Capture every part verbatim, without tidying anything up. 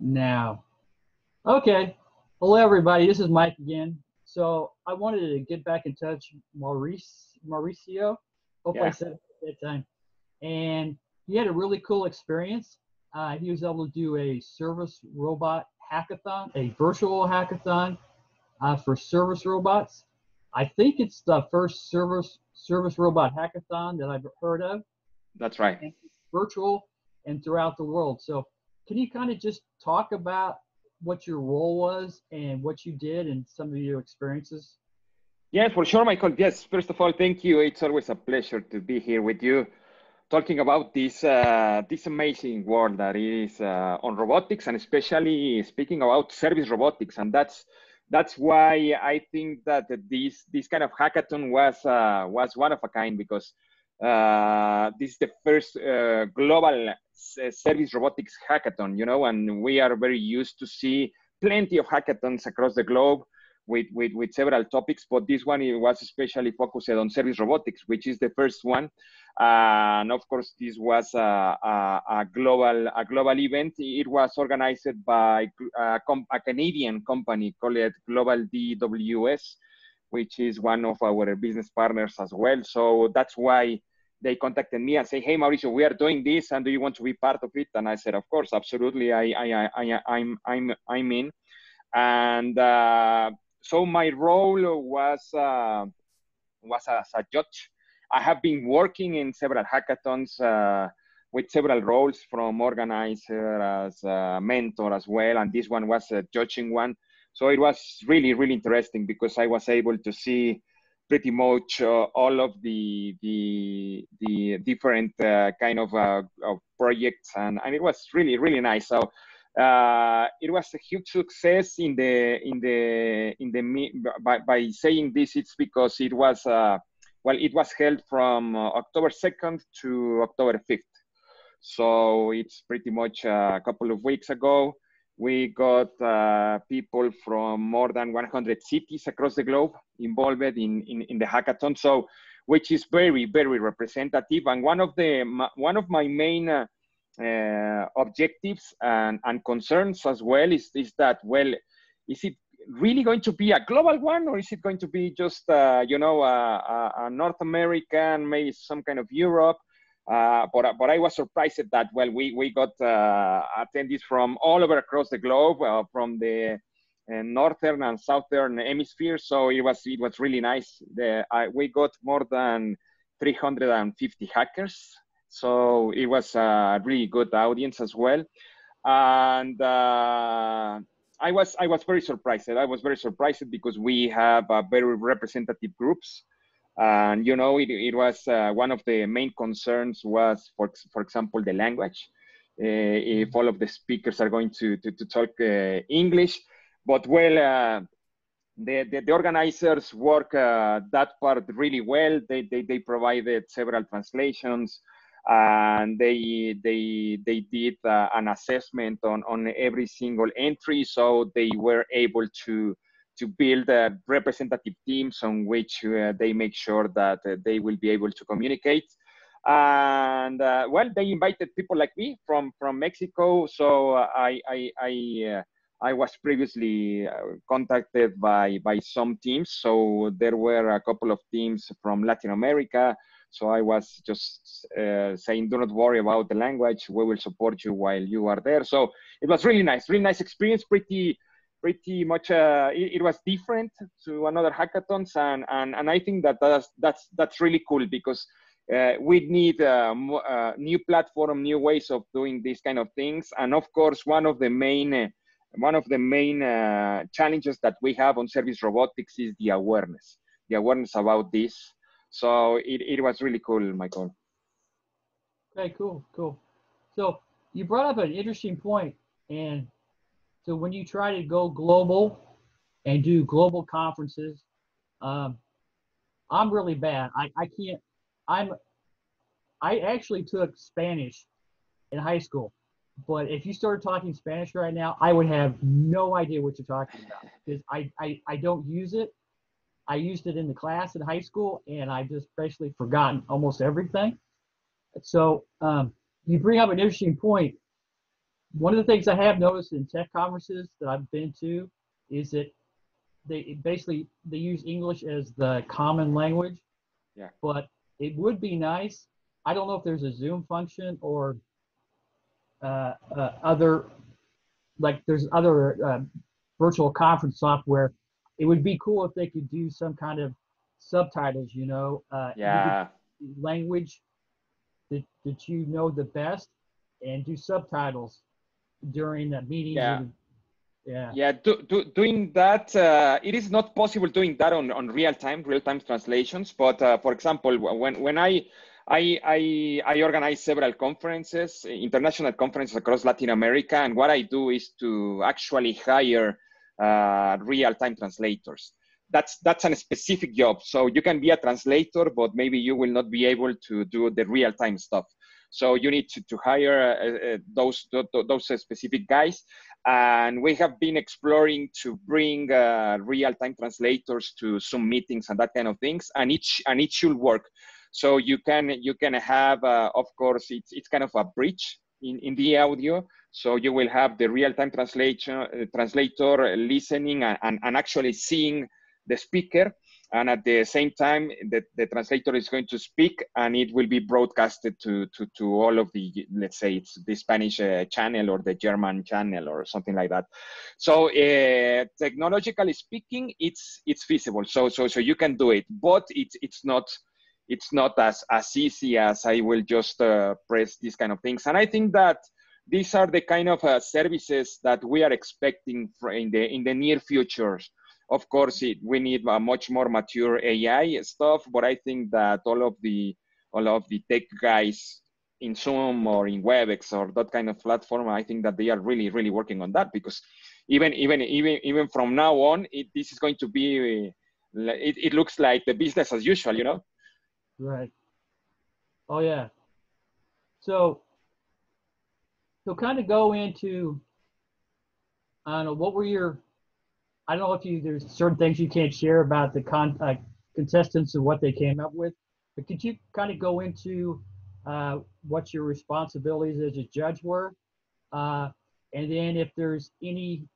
now. Okay, hello everybody, this is Mike again. So I wanted to get back in touch Maurice, Mauricio, hope yeah. I said it that time. And he had a really cool experience. Uh, he was able to do a service robot hackathon, a virtual hackathon uh, for service robots. I think it's the first service service robot hackathon that I've heard of. That's right. And it's virtual and throughout the world. So can you kind of just talk about what your role was and what you did and some of your experiences? Yeah, for sure, Michael. Yes, first of all, thank you. It's always a pleasure to be here with you, talking about this uh, this amazing world that is uh, on robotics, and especially speaking about service robotics. And that's that's why I think that this this kind of hackathon was uh, was one of a kind, because uh, this is the first uh, global service robotics hackathon. You know, and we are very used to see plenty of hackathons across the globe with with, with several topics, but this one it was especially focused on service robotics, which is the first one. Uh, and of course, this was a, a, a global a global event. It was organized by a, a Canadian company called Global D W S, which is one of our business partners as well. So that's why they contacted me and say, "Hey, Mauricio, we are doing this, and do you want to be part of it?" And I said, "Of course, absolutely. I I I I'm I'm I'm in." And uh, so my role was uh, was as a judge. I have been working in several hackathons uh, with several roles, from organizer as a mentor as well, and this one was a judging one. So it was really, really interesting because I was able to see pretty much uh, all of the the, the different uh, kind of, uh, of projects, and, and it was really, really nice. So uh, it was a huge success in the in the in the by, by saying this, it's because it was. Uh, Well, it was held from uh, October second to October fifth. So it's pretty much uh, a couple of weeks ago. We got uh, people from more than one hundred cities across the globe involved in, in, in the hackathon. So, which is very, very representative. And one of, the, one of my main uh, uh, objectives and, and concerns as well is, is that, well, is it really going to be a global one, or is it going to be just, uh, you know, a, a North American, maybe some kind of Europe? Uh, but, but I was surprised that, well, we, we got uh, attendees from all over across the globe, uh, from the uh, Northern and Southern hemisphere. So it was, it was really nice. The, I, we got more than three hundred fifty hackers. So it was a really good audience as well. And, uh, I was I was very surprised. I was very surprised because we have uh, very representative groups, and you know it, it was uh, one of the main concerns was for for example the language. Uh, if all of the speakers are going to to, to talk uh, English, but well, uh, the, the the organizers work uh, that part really well. They they they provided several translations. And they they they did uh, an assessment on on every single entry, so they were able to to build uh, representative teams on which uh, they make sure that uh, they will be able to communicate. And uh, well, they invited people like me from from Mexico. So uh, I I I, uh, I was previously contacted by by some teams. So there were a couple of teams from Latin America. So I was just uh, saying, do not worry about the language. We will support you while you are there. So it was really nice, really nice experience. Pretty, pretty much. Uh, it, it was different to another hackathons, and and and I think that that's that's that's really cool because uh, we need a, a new platform, new ways of doing these kind of things. And of course, one of the main uh, one of the main uh, challenges that we have on service robotics is the awareness, the awareness about this. So it, it was really cool, Michael. Okay, cool, cool. So you brought up an interesting point. And so when you try to go global and do global conferences, um, I'm really bad. I, I can't, I'm, I actually took Spanish in high school. But if you started talking Spanish right now, I would have no idea what you're talking about because I, I, I don't use it. I used it in the class in high school, and I've just basically forgotten almost everything. So um, you bring up an interesting point. one of the things I have noticed in tech conferences that I've been to is that they basically, they use English as the common language. Yeah. But it would be nice. I don't know if there's a Zoom function or uh, uh, other, like there's other uh, virtual conference software. It would be cool if they could do some kind of subtitles, you know, uh, yeah. language that, that you know the best, and do subtitles during the meetings. Yeah. And, yeah, yeah do, do, doing that, uh, it is not possible doing that on, on real-time, real-time translations. But uh, for example, when, when I, I, I, I organize several conferences, international conferences across Latin America, and what I do is to actually hire uh, real-time translators. That's, that's a specific job. So you can be a translator, but maybe you will not be able to do the real-time stuff. So you need to, to hire uh, those, those specific guys. And we have been exploring to bring uh, real-time translators to Zoom meetings and that kind of things. And, each, and it should work. So you can, you can have, uh, of course, it's, it's kind of a bridge in, in the audio. So you will have the real-time translation, uh, translator listening and, and, and actually seeing the speaker. And at the same time, the, the translator is going to speak, and it will be broadcasted to, to, to all of the, let's say it's the Spanish uh, channel or the German channel or something like that. So uh, technologically speaking, it's, it's feasible. So, so, so you can do it, but it's, it's not, it's not as, as easy as I will just uh, press these kind of things. And I think that these are the kind of uh, services that we are expecting for in the, in the near future. Of course, it, we need a much more mature A I stuff, but I think that all of the all of the tech guys in Zoom or in WebEx or that kind of platform, I think that they are really, really working on that, because even even even even from now on, it, this is going to be it, it looks like the business as usual, you know? Right. Oh yeah. So so kind of go into, I don't know, what were your, I don't know if you, there's certain things you can't share about the con, uh, contestants and what they came up with, but could you kind of go into uh, what your responsibilities as a judge were? Uh, and then if there's any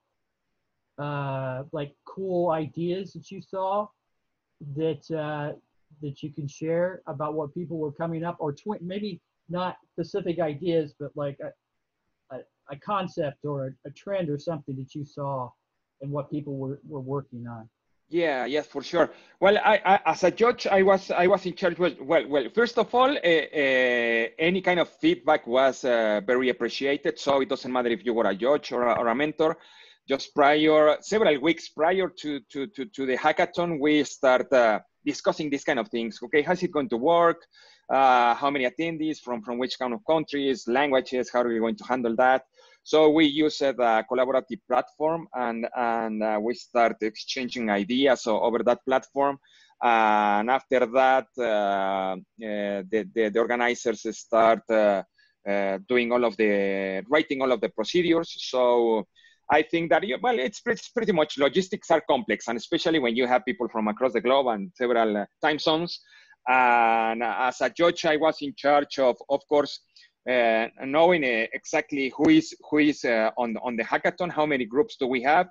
uh, like cool ideas that you saw that, uh, that you can share about what people were coming up, or tw maybe not specific ideas, but like a, a, a concept or a, a trend or something that you saw and what people were, were working on. Yeah, yes, for sure. Well, I, I, as a judge, I was I was in charge. Well, well, well first of all, uh, uh, any kind of feedback was uh, very appreciated. So it doesn't matter if you were a judge or a, or a mentor. Just prior, several weeks prior to to to, to the hackathon, we start uh, discussing these kind of things. Okay, how's it going to work? Uh, how many attendees from from which kind of countries, languages? How are we going to handle that? So we used a collaborative platform, and, and uh, we started exchanging ideas over that platform. Uh, and after that, uh, uh, the, the, the organizers start uh, uh, doing all of the, writing all of the procedures. So I think that, well, it's pretty, pretty much logistics are complex, and especially when you have people from across the globe and several time zones. And as a judge, I was in charge of, of course, Uh, knowing uh, exactly who is who is uh, on on the hackathon, how many groups do we have,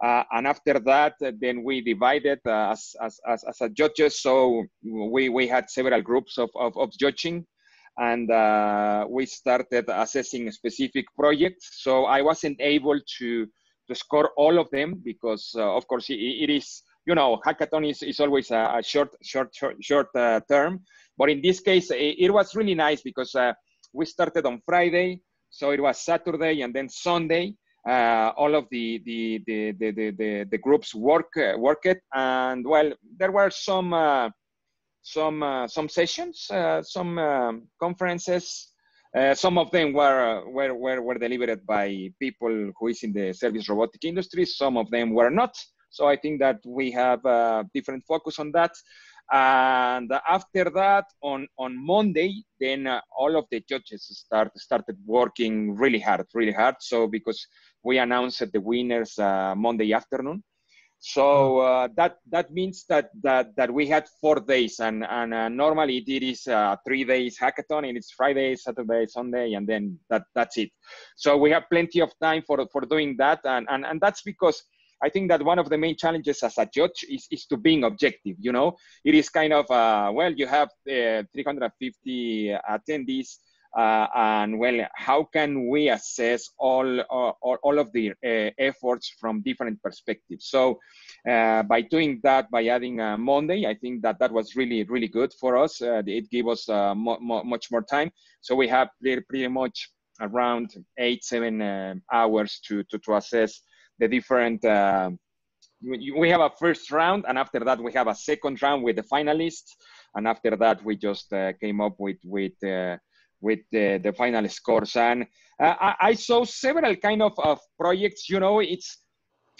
uh, and after that, uh, then we divided uh, as, as as as a judges. So we we had several groups of of, of judging, and uh, we started assessing specific projects. So I wasn't able to to score all of them because, uh, of course, it, it is, you know, hackathon is is always a, a short short short, short uh, term. But in this case, it, it was really nice because. Uh, We started on Friday, so it was Saturday and then Sunday. Uh, all of the the the the the, the, the groups work uh, worked, and well, there were some uh, some uh, some sessions, uh, some um, conferences. Uh, some of them were, were were were delivered by people who is in the service robotic industry. Some of them were not. So I think that we have a different focus on that. And after that, on, on Monday, then uh, all of the judges start, started working really hard, really hard. So because we announced the winners uh, Monday afternoon. So uh, that that means that that that we had four days, and and uh, normally it is uh, three days hackathon, and it's Friday, Saturday, Sunday, and then that that's it. So we have plenty of time for for doing that, and and and that's because I think that one of the main challenges as a judge is, is to being objective, you know? It is kind of, uh, well, you have uh, three hundred fifty attendees, uh, and well, how can we assess all, uh, all of the uh, efforts from different perspectives? So uh, by doing that, by adding a Monday, I think that that was really, really good for us. Uh, it gave us uh, mo mo much more time. So we have pretty much around eight, seven uh, hours to, to, to assess the different, uh, we have a first round, and after that we have a second round with the finalists, and after that we just uh, came up with with uh, with the, the final scores. And uh, I, I saw several kind of, of projects. You know, it's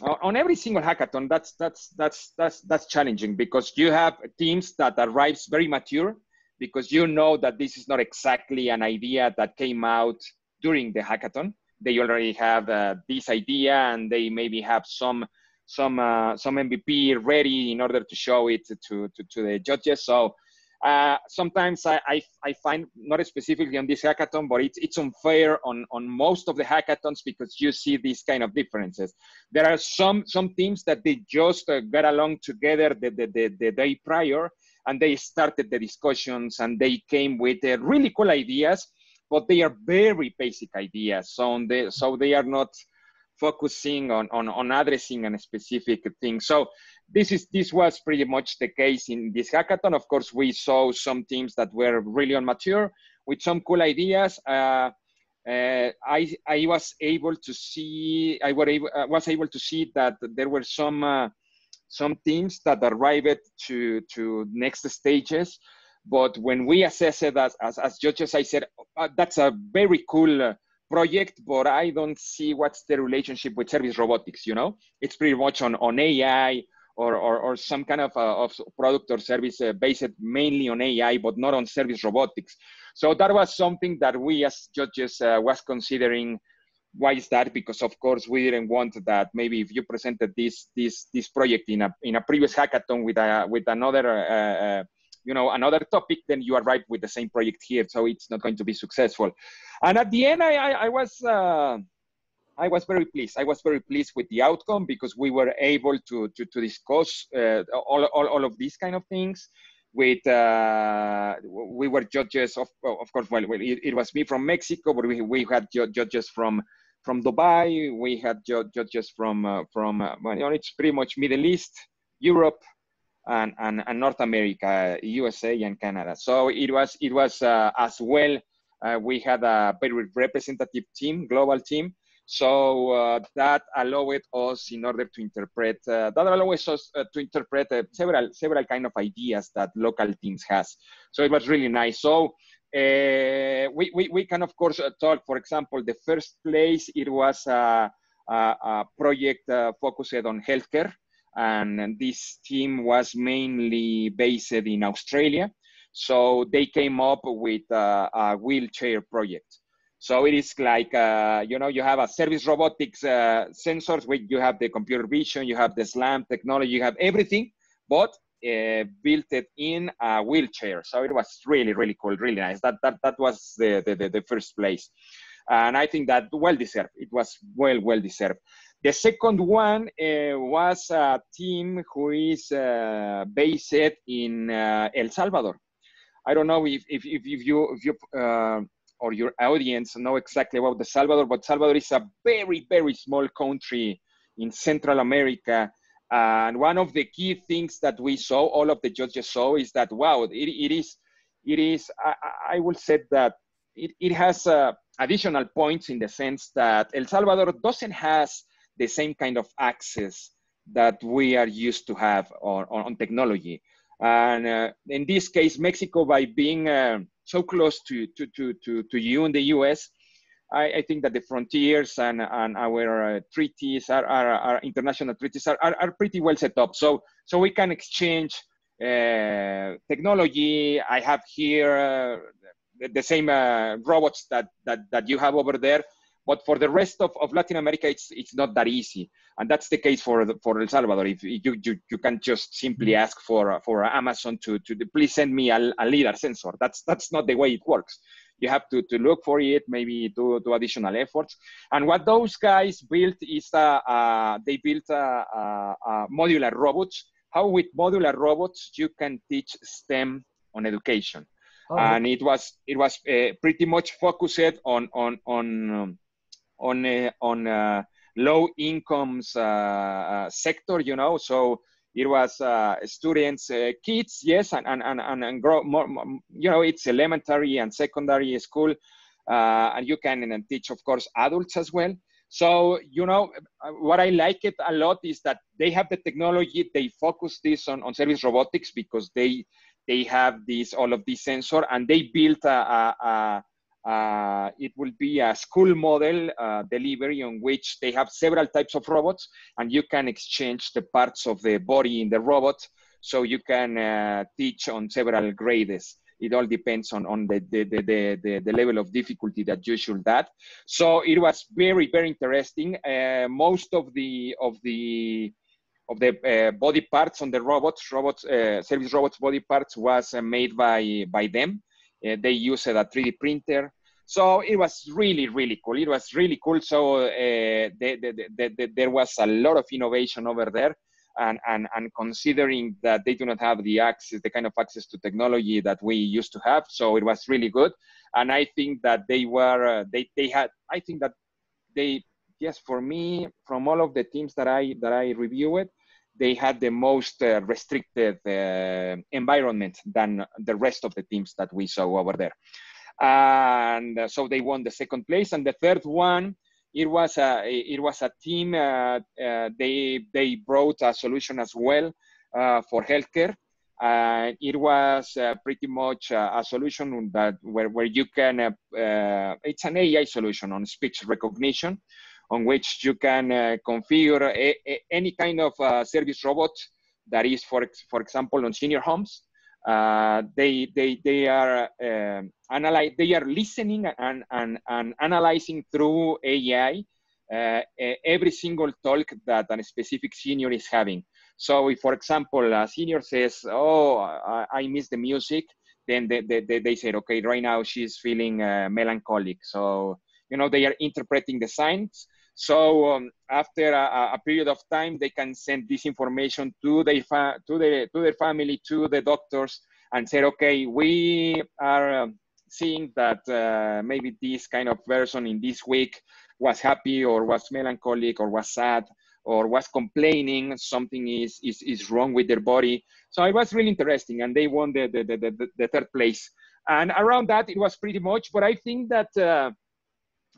on every single hackathon. That's that's that's that's that's challenging, because you have teams that arrives very mature, because you know that this is not exactly an idea that came out during the hackathon. They already have uh, this idea, and they maybe have some some uh, some M V P ready in order to show it to to, to the judges. So uh, sometimes I, I I find, not specifically on this hackathon, but it's it's unfair on on most of the hackathons, because you see these kind of differences. There are some some teams that they just uh, got along together the, the the the day prior, and they started the discussions, and they came with uh, really cool ideas. But they are very basic ideas, so on the, so they are not focusing on, on, on addressing a specific thing. So this is this was pretty much the case in this hackathon. Of course, we saw some teams that were really immature with some cool ideas. Uh, uh, I I was able to see I were able, I was able to see that there were some uh, some teams that arrived to to next stages. But when we assessed it as, as, as judges, I said, oh, that's a very cool uh, project, but I don't see what's the relationship with service robotics, you know? It's pretty much on, on A I or, or, or some kind of, uh, of product or service uh, based mainly on A I, but not on service robotics. So that was something that we as judges uh, was considering. Why is that? Because of course we didn't want that. Maybe if you presented this, this, this project in a, in a previous hackathon with, a, with another uh, uh, you know, another topic, then you arrive with the same project here, so it's not going to be successful. And at the end, I, I, I was, uh, I was very pleased. I was very pleased with the outcome, because we were able to to, to discuss uh, all, all all of these kind of things. With uh, we were judges of of course. Well, it, it was me from Mexico, but we we had judges from from Dubai. We had judges from uh, from uh, well, you know, it's pretty much Middle East, Europe. And, and, and North America, U S A, and Canada. So it was, it was uh, as well, uh, we had a very representative team, global team. So uh, that allowed us in order to interpret, uh, that allowed us uh, to interpret uh, several, several kind of ideas that local teams has. So it was really nice. So uh, we, we, we can, of course, uh, talk, for example, the first place, it was a, a, a project uh, focused on healthcare. And this team was mainly based in Australia. So they came up with a, a wheelchair project. So it is like, uh, you know, you have a service robotics uh, sensors, where you have the computer vision, you have the SLAM technology, you have everything, but uh, built it in a wheelchair. So it was really, really cool, really nice. That, that, that was the, the, the first place. And I think that well deserved. It was well, well deserved. The second one uh, was a team who is uh, based in uh, El Salvador. I don't know if, if, if you, if you uh, or your audience know exactly about the Salvador, but Salvador is a very, very small country in Central America. And one of the key things that we saw, all of the judges saw, is that, wow, it, it is, it is I, I will say that it, it has uh, additional points, in the sense that El Salvador doesn't have the same kind of access that we are used to have on, on technology. And uh, in this case, Mexico, by being uh, so close to, to, to, to, to you in the U S, I, I think that the frontiers and, and our uh, treaties, our, our, our international treaties are, are, are pretty well set up. So, so we can exchange uh, technology. I have here uh, the, the same uh, robots that, that, that you have over there. But for the rest of, of Latin America, it's, it's not that easy. And that's the case for, the, for El Salvador. If you, you, you can just simply ask for, for Amazon to, to please send me a, a LiDAR sensor. That's, that's not the way it works. You have to, to look for it, maybe do, do additional efforts. And what those guys built is, uh, uh, they built a, a, a modular robots. How with modular robots, you can teach STEM on education. Oh. And it was, it was uh, pretty much focused on, on, on, um, on, uh, on uh, low incomes uh, uh, sector, you know, so it was uh, students, uh, kids, yes, and, and, and, and grow more, more, you know, it's elementary and secondary school, uh, and you can and teach, of course, adults as well. So, you know, what I like it a lot is that they have the technology, they focus this on, on service robotics because they, they have these, all of these sensor, and they built a, a, a Uh, it will be a school model uh, delivery on which they have several types of robots, and you can exchange the parts of the body in the robot, so you can uh, teach on several grades. It all depends on, on the, the, the, the, the level of difficulty that you should that. So it was very, very interesting. Uh, most of the, of the, of the uh, body parts on the robots, robots uh, service robots body parts was uh, made by, by them. Uh, they used a three D printer. So it was really, really cool. It was really cool. So uh, they, they, they, they, there was a lot of innovation over there. And, and, and considering that they do not have the access, the kind of access to technology that we used to have. So it was really good. And I think that they were, uh, they, they had, I think that they, yes, for me, from all of the teams that I, that I reviewed, they had the most uh, restricted uh, environment than the rest of the teams that we saw over there. And uh, so they won the second place. And the third one, it was a, it was a team, uh, uh, they, they brought a solution as well uh, for healthcare. Uh, it was uh, pretty much uh, a solution that where, where you can, uh, uh, it's an A I solution on speech recognition, on which you can uh, configure a, a, any kind of uh, service robot that is, for, for example, on senior homes. Uh, they, they, they, are, uh, analyze, they are listening and, and, and analyzing through A I uh, every single talk that a specific senior is having. So if, for example, a senior says, oh, I, I miss the music, then they, they, they said, okay, right now she's feeling uh, melancholic. So, you know, they are interpreting the signs. So um, after a, a period of time, they can send this information to their, fa to their, to their family, to the doctors, and say, okay, we are um, seeing that uh, maybe this kind of person in this week was happy or was melancholic or was sad or was complaining, something is, is, is wrong with their body. So it was really interesting, and they won the, the, the, the, the third place. And around that, it was pretty much, but I think that uh,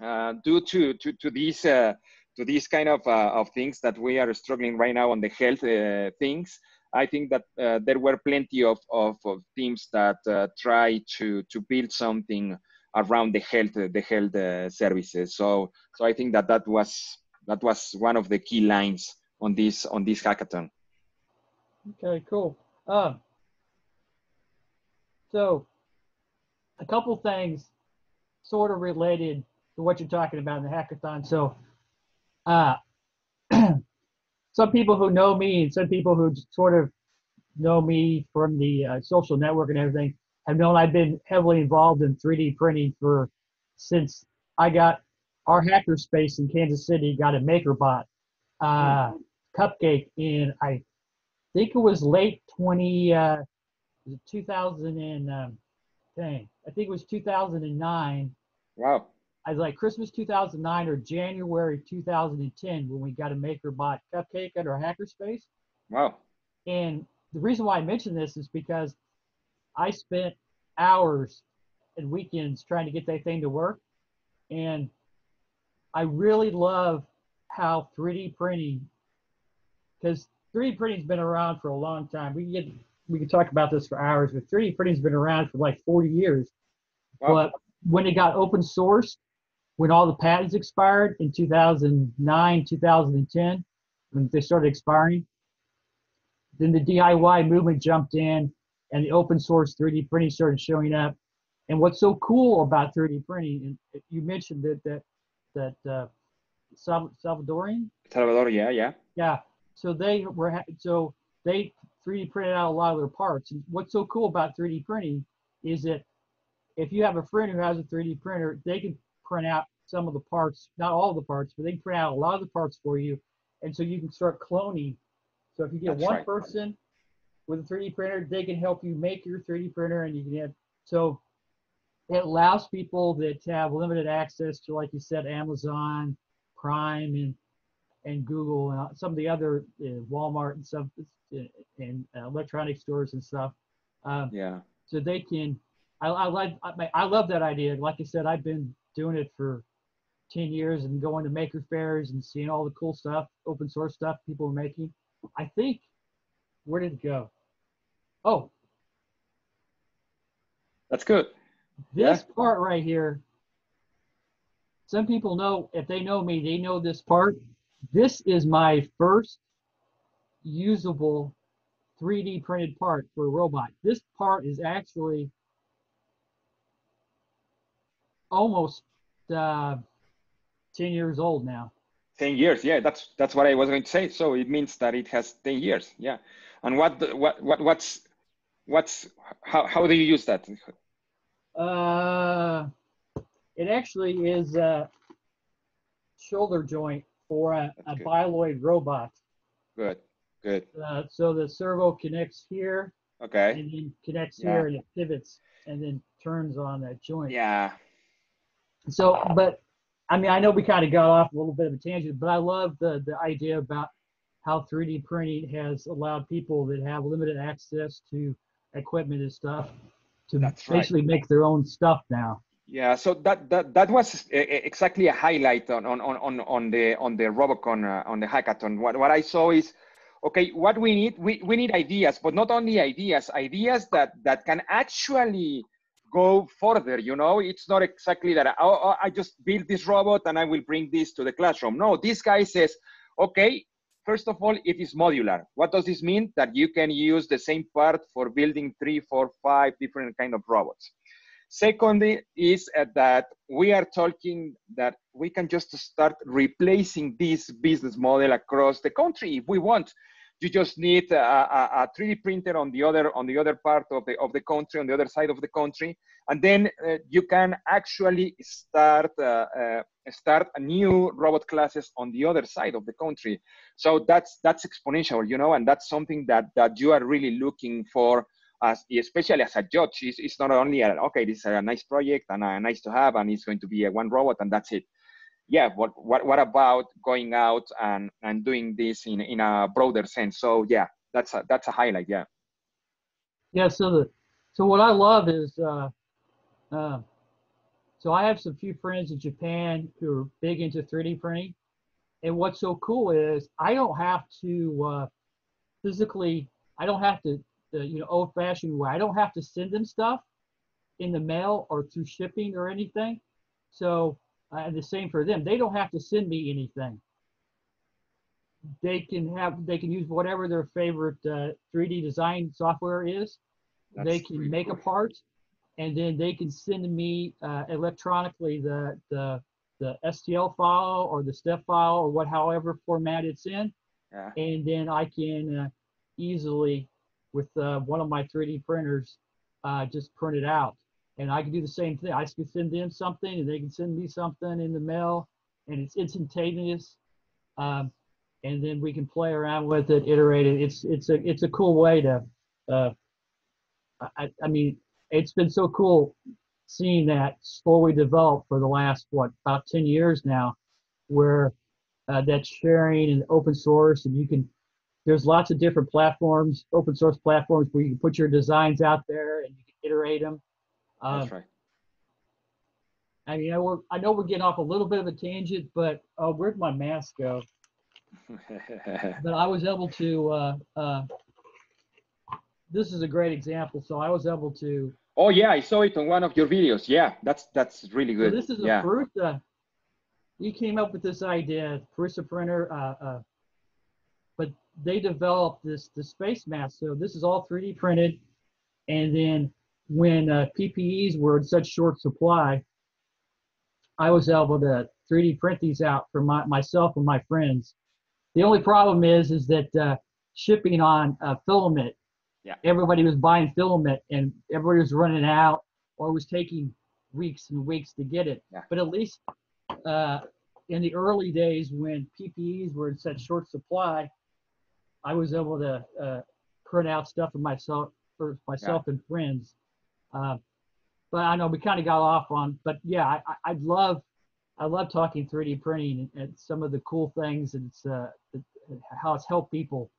Uh, due to to to these uh, to these kind of uh, of things that we are struggling right now on the health uh, things, I think that uh, there were plenty of of, of teams that uh, try to to build something around the health the health uh, services. So so I think that that was that was one of the key lines on this on this hackathon. Okay, cool. Um, so a couple things sort of related to what you're talking about in the hackathon. So uh, some people who know me and some people who sort of know me from the uh, social network and everything have known I've been heavily involved in three D printing for since I got our hacker space in Kansas City, got a MakerBot uh, cupcake in, I think it was late twenty, uh, two thousand and, um, dang, I think it was two thousand nine. Wow. I was like Christmas two thousand nine or January two thousand ten when we got a MakerBot cupcake at our hackerspace. Wow. And the reason why I mention this is because I spent hours and weekends trying to get that thing to work. And I really love how three D printing, because three D printing's been around for a long time. We can get, we could talk about this for hours, but three D printing's been around for like forty years. Wow. But when it got open sourced, when all the patents expired in two thousand nine, two thousand ten, when they started expiring, then the D I Y movement jumped in and the open source three D printing started showing up. And what's so cool about three D printing, and you mentioned that, that that uh, Salvadorian. Salvador, yeah, yeah. Yeah. So they were ha so they three D printed out a lot of their parts. And what's so cool about three D printing is that if you have a friend who has a three D printer, they can print out some of the parts, not all of the parts, but they can print out a lot of the parts for you, and so you can start cloning. So if you get That's one right. person with a three D printer, they can help you make your three D printer, and you can have, so it allows people that have limited access to, like you said, Amazon Prime and and Google and some of the other uh, Walmart and stuff and, and uh, electronic stores and stuff. Um, yeah. So they can. I, I like. I, I love that idea. Like I said, I've been doing it for ten years and going to maker fairs and seeing all the cool stuff, open source stuff people are making. I think. Where did it go? Oh. That's good. This yeah. part right here. Some people know, if they know me, they know this part. This is my first usable three D printed part for a robot. This part is actually almost uh, ten years old now. ten years, yeah, that's that's what I was going to say. So it means that it has ten years, yeah. And what what what what's what's how how do you use that? Uh, it actually is a shoulder joint for a, a biloid robot. Good, good. Uh, so the servo connects here. Okay. And then connects yeah. here, and it pivots and then turns on that joint. Yeah. So, but I mean, I know we kind of got off a little bit of a tangent, but I love the the idea about how three D printing has allowed people that have limited access to equipment and stuff to That's basically right. make their own stuff now. Yeah, so that that that was exactly a highlight on on on on the on the Robocon uh, on the hackathon. What what I saw is, okay, what we need we we need ideas, but not only ideas, ideas that that can actually go further. You know, it's not exactly that I, I just build this robot and I will bring this to the classroom. No, this guy says, okay, first of all, it is modular. What does this mean? That you can use the same part for building three, four, five different kind of robots. Secondly is that we are talking that we can just start replacing this business model across the country if we want. You just need a, a, a three D printer on the other on the other part of the of the country, on the other side of the country, and then uh, you can actually start uh, uh, start a new robot classes on the other side of the country. So that's that's exponential, you know, and that's something that that you are really looking for. As, especially as a judge, it's, it's not only a, okay, this is a nice project and a nice to have, and it's going to be a one robot and that's it. Yeah, what what what about going out and and doing this in in a broader sense? So yeah, that's a that's a highlight. Yeah. Yeah. So the so what I love is uh, uh, so I have some few friends in Japan who are big into three D printing, and what's so cool is I don't have to uh, physically. I don't have to. The, you know, old-fashioned way. I don't have to send them stuff in the mail or through shipping or anything. So, uh, and the same for them. They don't have to send me anything. They can have, they can use whatever their favorite uh, three D design software is. That's they can make cool. a part, and then they can send me uh, electronically the the the S T L file or the STEP file or what, however format it's in, yeah. and then I can uh, easily. With uh, one of my three D printers, uh, just print it out. And I can do the same thing. I can send them something and they can send me something in the mail, and it's instantaneous. Um, and then we can play around with it, iterate it. It's, it's, a, it's a cool way to, uh, I, I mean, it's been so cool seeing that slowly develop for the last, what, about ten years now, where uh, that's sharing and open source, and you can, there's lots of different platforms, open source platforms, where you can put your designs out there and you can iterate them. Um, That's right. I mean, I, we're, I know we're getting off a little bit of a tangent, but uh, where'd my mask go? But I was able to, uh, uh, this is a great example. So I was able to. Oh yeah, I saw it on one of your videos. Yeah, that's that's really good. So this is yeah. a Prusa. You came up with this idea, Prusa printer, uh, uh, but they developed this the space mask. So this is all three D printed, and then when uh, P P Es were in such short supply, I was able to three D print these out for my, myself and my friends. The only problem is, is that uh, shipping on uh, filament, yeah. everybody was buying filament and everybody was running out, or it was taking weeks and weeks to get it. Yeah. But at least uh, in the early days when P P Es were in such short supply, I was able to uh, print out stuff for myself, for myself yeah. and friends. Uh, but I know we kind of got off on, but yeah, I, I, I'd love, I love talking three D printing and, and some of the cool things and it's, uh, how it's helped people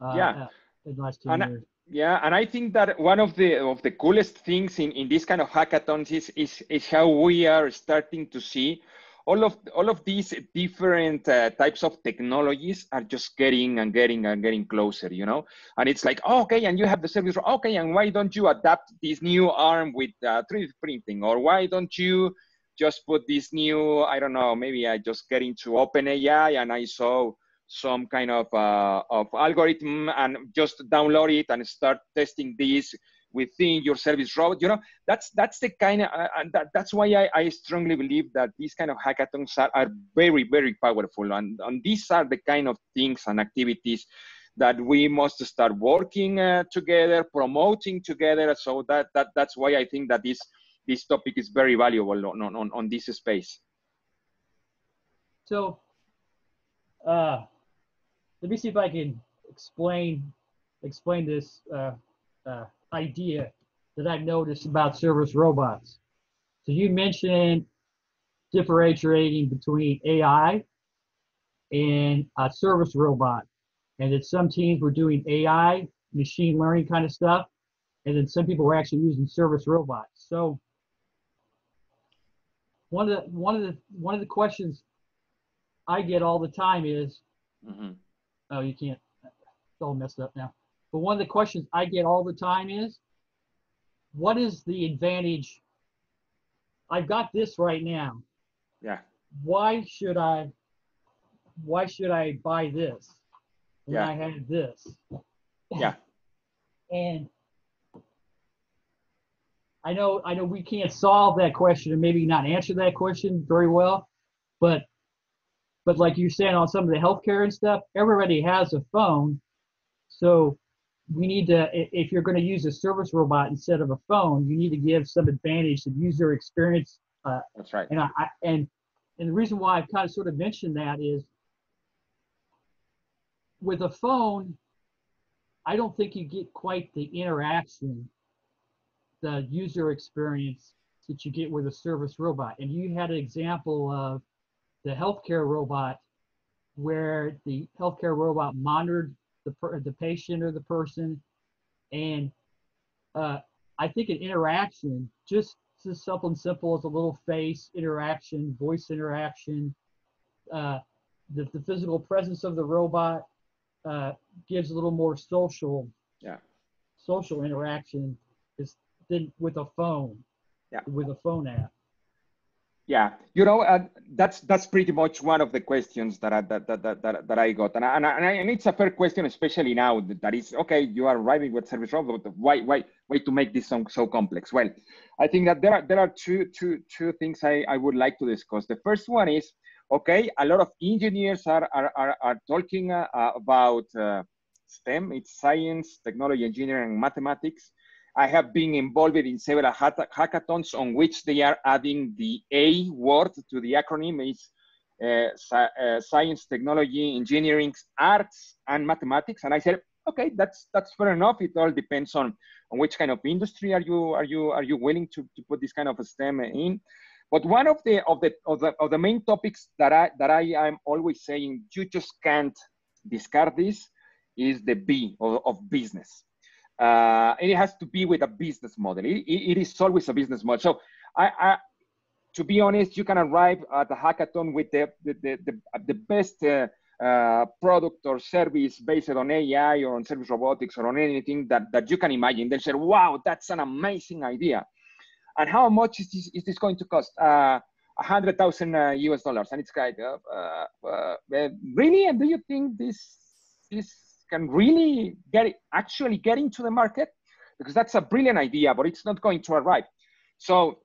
uh, yeah. uh, in the last two and years. I, yeah, and I think that one of the of the coolest things in, in this kind of hackathons is, is is how we are starting to see all of all of these different uh, types of technologies are just getting and getting and getting closer, you know. And it's like, oh, okay, and you have the service, okay, and why don't you adapt this new arm with uh, three D printing, or why don't you just put this new, I don't know, maybe I just get into OpenAI and I saw some kind of, uh, of algorithm and just download it and start testing this within your service robot. You know, that's that's the kind of, uh, and that, that's why I, I strongly believe that these kind of hackathons are, are very, very powerful. And, and these are the kind of things and activities that we must start working uh, together, promoting together. So that, that that's why I think that this, this topic is very valuable on, on, on this space. So uh, let me see if I can explain, explain this uh, uh, idea that I've noticed about service robots. So you mentioned differentiating between A I and a service robot, and that some teams were doing A I, machine learning kind of stuff, and then some people were actually using service robots. So One of the one of the one of the questions I get all the time is, mm-hmm. oh, you can't, it's all messed up now. But one of the questions I get all the time is, what is the advantage? I've got this right now. Yeah. Why should I? Why should I buy this? When yeah. I had this. Yeah. And I know, I know we can't solve that question and maybe not answer that question very well, but but like you said on some of the healthcare and stuff, everybody has a phone. So we need to, if you're going to use a service robot instead of a phone, you need to give some advantage to user experience. Uh, That's right. And, I, and, and the reason why I've kind of sort of mentioned that is with a phone, I don't think you get quite the interaction, the user experience that you get with a service robot. And you had an example of the healthcare robot where the healthcare robot monitored the, the patient or the person. And uh, I think an interaction, just, just something simple as a little face interaction, voice interaction, uh, the, the physical presence of the robot uh, gives a little more social, yeah. social interaction is, than with a phone, yeah. with a phone app. Yeah, you know, uh, that's that's pretty much one of the questions that I, that, that, that, that, that I got. And, I, and, I, and it's a fair question, especially now that, that is, okay, you are arriving with service robot, why, why, why to make this so, so complex? Well, I think that there are, there are two, two, two things I, I would like to discuss. The first one is, okay, a lot of engineers are, are, are, are talking uh, about uh, STEM, it's science, technology, engineering, and mathematics. I have been involved in several hackathons on which they are adding the A word to the acronym. It's uh, uh, science, technology, engineering, arts, and mathematics. And I said, okay, that's that's fair enough. It all depends on, on which kind of industry are you are you are you willing to, to put this kind of STEM in. But one of the of the of the of the main topics that I that I am always saying you just can't discard this is the B of, of business. Uh, and it has to be with a business model. It, it, it is always a business model. So, I, I, to be honest, you can arrive at a hackathon with the the the, the, the best uh, uh, product or service based on A I or on service robotics or on anything that that you can imagine. They say, "Wow, that's an amazing idea," and how much is this, is this going to cost? Uh, A hundred thousand uh, U S dollars, and it's kind of uh, uh, really. And do you think this this can really get it, actually get into the market? Because that's a brilliant idea, but it's not going to arrive. So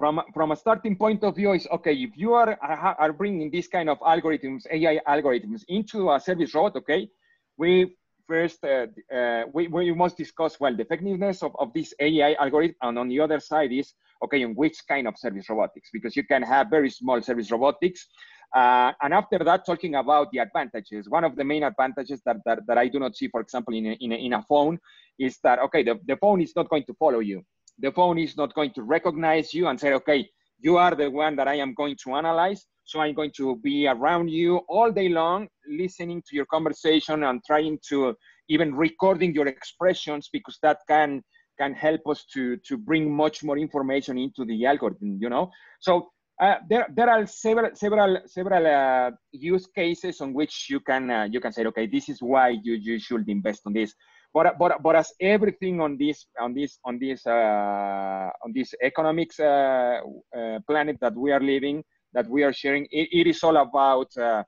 From, from a starting point of view is, okay, if you are, are bringing these kind of algorithms, A I algorithms into a service robot, okay, we first, uh, uh, we, we must discuss, well, the effectiveness of, of this A I algorithm, and on the other side is, okay, in which kind of service robotics, because you can have very small service robotics. Uh, and after that, talking about the advantages, one of the main advantages that, that, that I do not see, for example, in a, in a, in a phone is that, okay, the, the phone is not going to follow you. The phone is not going to recognize you and say, okay, you are the one that I am going to analyze. So I'm going to be around you all day long, listening to your conversation and trying to even recording your expressions, because that can, can help us to, to bring much more information into the algorithm, you know? So uh, there, there are several, several, several uh, use cases on which you can, uh, you can say, okay, this is why you, you should invest on this. But, but, but as everything on this, on this, on this, uh, on this economics uh, uh, planet that we are living, that we are sharing, it, it is all about uh,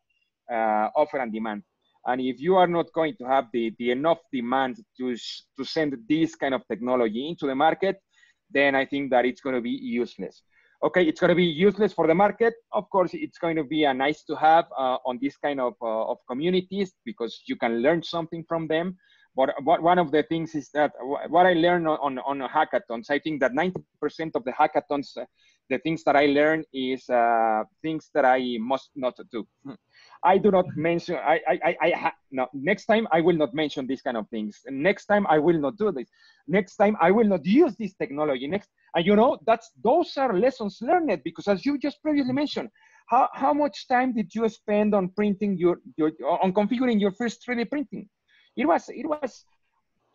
uh, offer and demand. And if you are not going to have the, the enough demand to, to send this kind of technology into the market, then I think that it's going to be useless. Okay, it's going to be useless for the market. Of course, it's going to be a nice to have uh, on this kind of, uh, of communities, because you can learn something from them. But one of the things is that what I learned on, on, on hackathons, I think that ninety percent of the hackathons, the things that I learn is uh, things that I must not do. I do not mention, I, I, I ha no, next time I will not mention these kind of things. Next time I will not do this. Next time I will not use this technology. Next, and you know, that's, those are lessons learned, because as you just previously mentioned, how, how much time did you spend on printing your, your, on configuring your first three D printing? It was, it was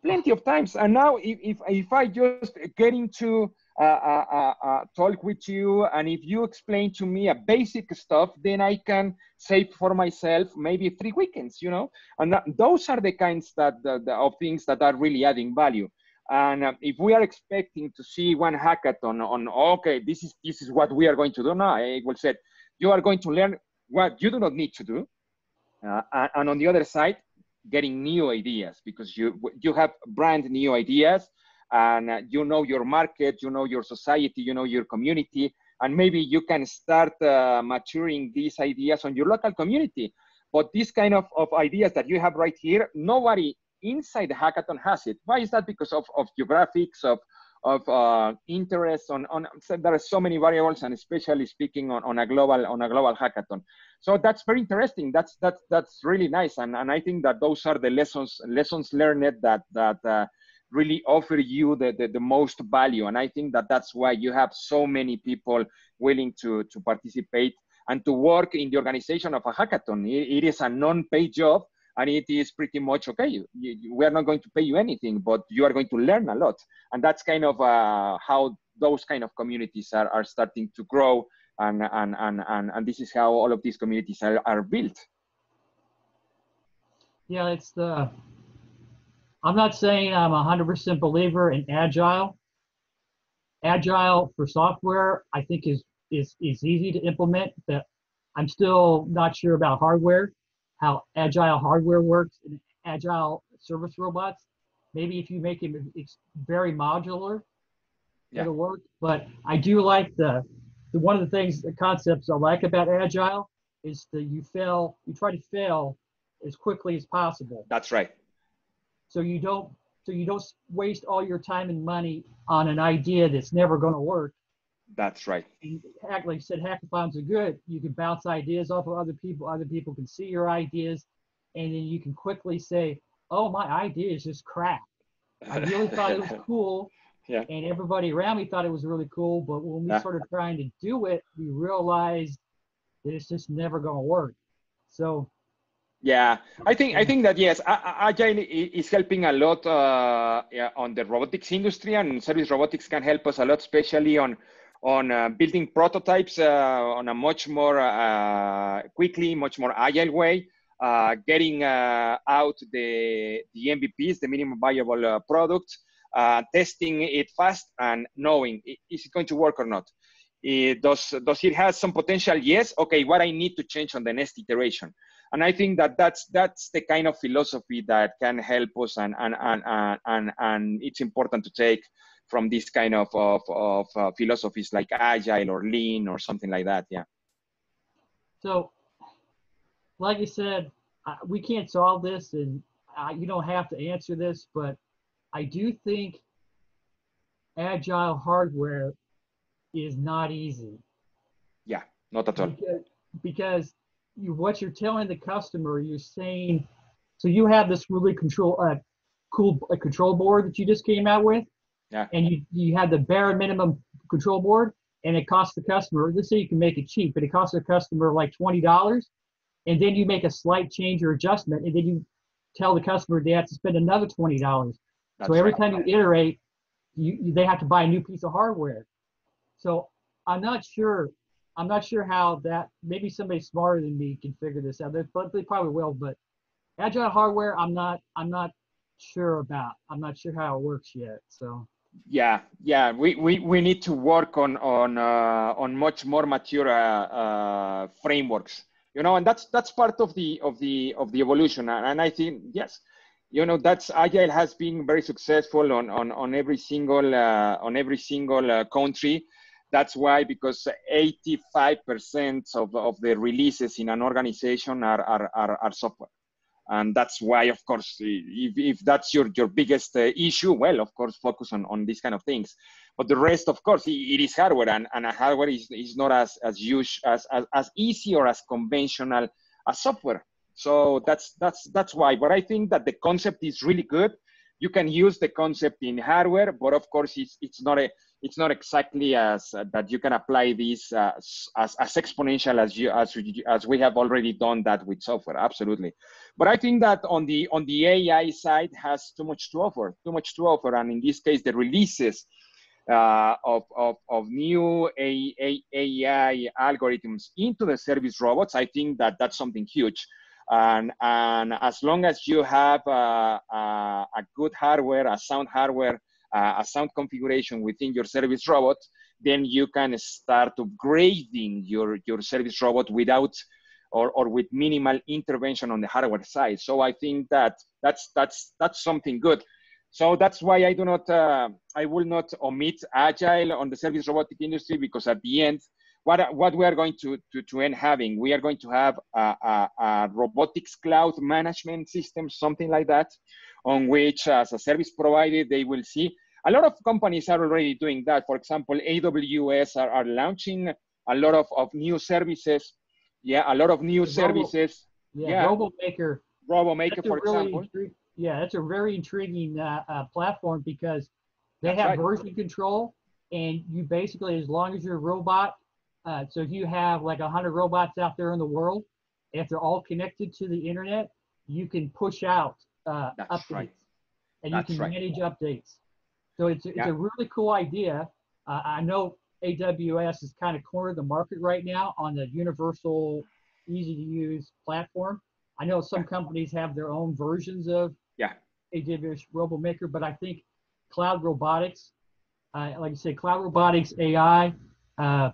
plenty of times. And now if, if, if I just get into a, a, a talk with you, and if you explain to me a basic stuff, then I can save for myself maybe three weekends, you know? And that, those are the kinds that, the, the, of things that are really adding value. And uh, if we are expecting to see one hackathon on, okay, this is, this is what we are going to do now, I will say, you are going to learn what you do not need to do. Uh, and, and on the other side, getting new ideas, because you you have brand new ideas, and uh, you know your market, you know your society, you know your community, and maybe you can start uh, maturing these ideas on your local community. But this kind of, of ideas that you have right here, nobody inside the hackathon has it. Why is that? Because of, of geographics, of, of uh, interest, on, on so there are so many variables, and especially speaking on, on a global on a global hackathon. So that's very interesting. That's that's that's really nice, and and I think that those are the lessons lessons learned that that uh, really offer you the, the the most value. And I think that that's why you have so many people willing to to participate and to work in the organization of a hackathon. It, it is a non-paid job, and it is pretty much okay. You, you, we are not going to pay you anything, but you are going to learn a lot, and that's kind of uh, how those kind of communities are are starting to grow. And, and, and, and, and this is how all of these communities are, are built. Yeah, it's the, I'm not saying I'm a hundred percent believer in agile. Agile for software, I think is, is, is easy to implement, but I'm still not sure about hardware, how agile hardware works and agile service robots. Maybe if you make it it's very modular, yeah, it'll work, but I do like the, one of the things, the concepts I like about agile is that you fail, you try to fail as quickly as possible. That's right. So you don't, so you don't waste all your time and money on an idea that's never going to work. That's right. And like you said, hackathons are good. You can bounce ideas off of other people. Other people can see your ideas, and then you can quickly say, "Oh, my idea is just crap. I really thought it was cool." Yeah. And everybody around me thought it was really cool, but when we yeah. started trying to do it, we realized that it's just never going to work. So, yeah, I think I think that yes, agile is helping a lot uh, on the robotics industry, and service robotics can help us a lot, especially on on uh, building prototypes uh, on a much more uh, quickly, much more agile way. Uh, getting uh, out the the M V Ps, the minimum viable uh, products. Uh, testing it fast and knowing, is it going to work or not? It does, does it have some potential? Yes. Okay, what I need to change on the next iteration. And I think that that's, that's the kind of philosophy that can help us, and, and, and, and, and, and it's important to take from this kind of, of, of uh, philosophies like agile or lean or something like that, yeah. So, like you said, we can't solve this, and I, you don't have to answer this, but I do think agile hardware is not easy. Yeah, not at all. Because, because you, what you're telling the customer, you're saying, so you have this really control, uh, cool uh, control board that you just came out with, yeah. and you, you have the bare minimum control board, and it costs the customer, let's say you can make it cheap, but it costs the customer like twenty dollars, and then you make a slight change or adjustment, and then you tell the customer they have to spend another twenty dollars. That's so every right. time you iterate, you, they have to buy a new piece of hardware. So I'm not sure, I'm not sure how that, maybe somebody smarter than me can figure this out, but they probably will, but agile hardware, I'm not, I'm not sure about, I'm not sure how it works yet, so. Yeah, yeah, we, we, we need to work on, on, uh, on much more mature uh, uh, frameworks, you know, and that's, that's part of the, of the, of the evolution. And, and I think, yes, you know, that's agile has been very successful on, on, on every single, uh, on every single uh, country. That's why, because eighty-five percent of, of the releases in an organization are, are, are, are software. And that's why, of course, if, if that's your, your biggest uh, issue, well, of course, focus on, on these kind of things. But the rest, of course, it, it is hardware, and, and a hardware is, is not as, as, huge, as, as, as easy or as conventional as software. So that's, that's, that's why. But I think that the concept is really good. You can use the concept in hardware, but of course, it's, it's, not, a, it's not exactly as uh, that you can apply this uh, as, as exponential as, you, as, as we have already done that with software, absolutely. But I think that on the, on the A I side has too much to offer, too much to offer. And in this case, the releases uh, of, of, of new A I algorithms into the service robots, I think that that's something huge. And, and as long as you have uh, uh, a good hardware, a sound hardware, uh, a sound configuration within your service robot, then you can start upgrading your, your service robot without or, or with minimal intervention on the hardware side. So I think that that's, that's, that's something good. So that's why I do not, uh, I will not omit agile on the service robotic industry, because at the end, What, what we are going to, to, to end having, we are going to have a, a, a robotics cloud management system, something like that, on which as a service provider, they will see. A lot of companies are already doing that. For example, A W S are, are launching a lot of, of new services. Yeah, a lot of new Robo, services. Yeah, yeah. RoboMaker. RoboMaker, for really example. Yeah, that's a very intriguing uh, uh, platform, because they that's have right. version control, and you basically, as long as your robot, Uh, so if you have like a hundred robots out there in the world, if they're all connected to the internet, you can push out uh, updates, right. and That's you can right. manage updates. So it's, it's yeah. a really cool idea. Uh, I know A W S is kind of cornered the market right now on the universal, easy to use platform. I know some companies have their own versions of yeah. A W S RoboMaker, but I think cloud robotics, uh, like you said, cloud robotics, A I, uh,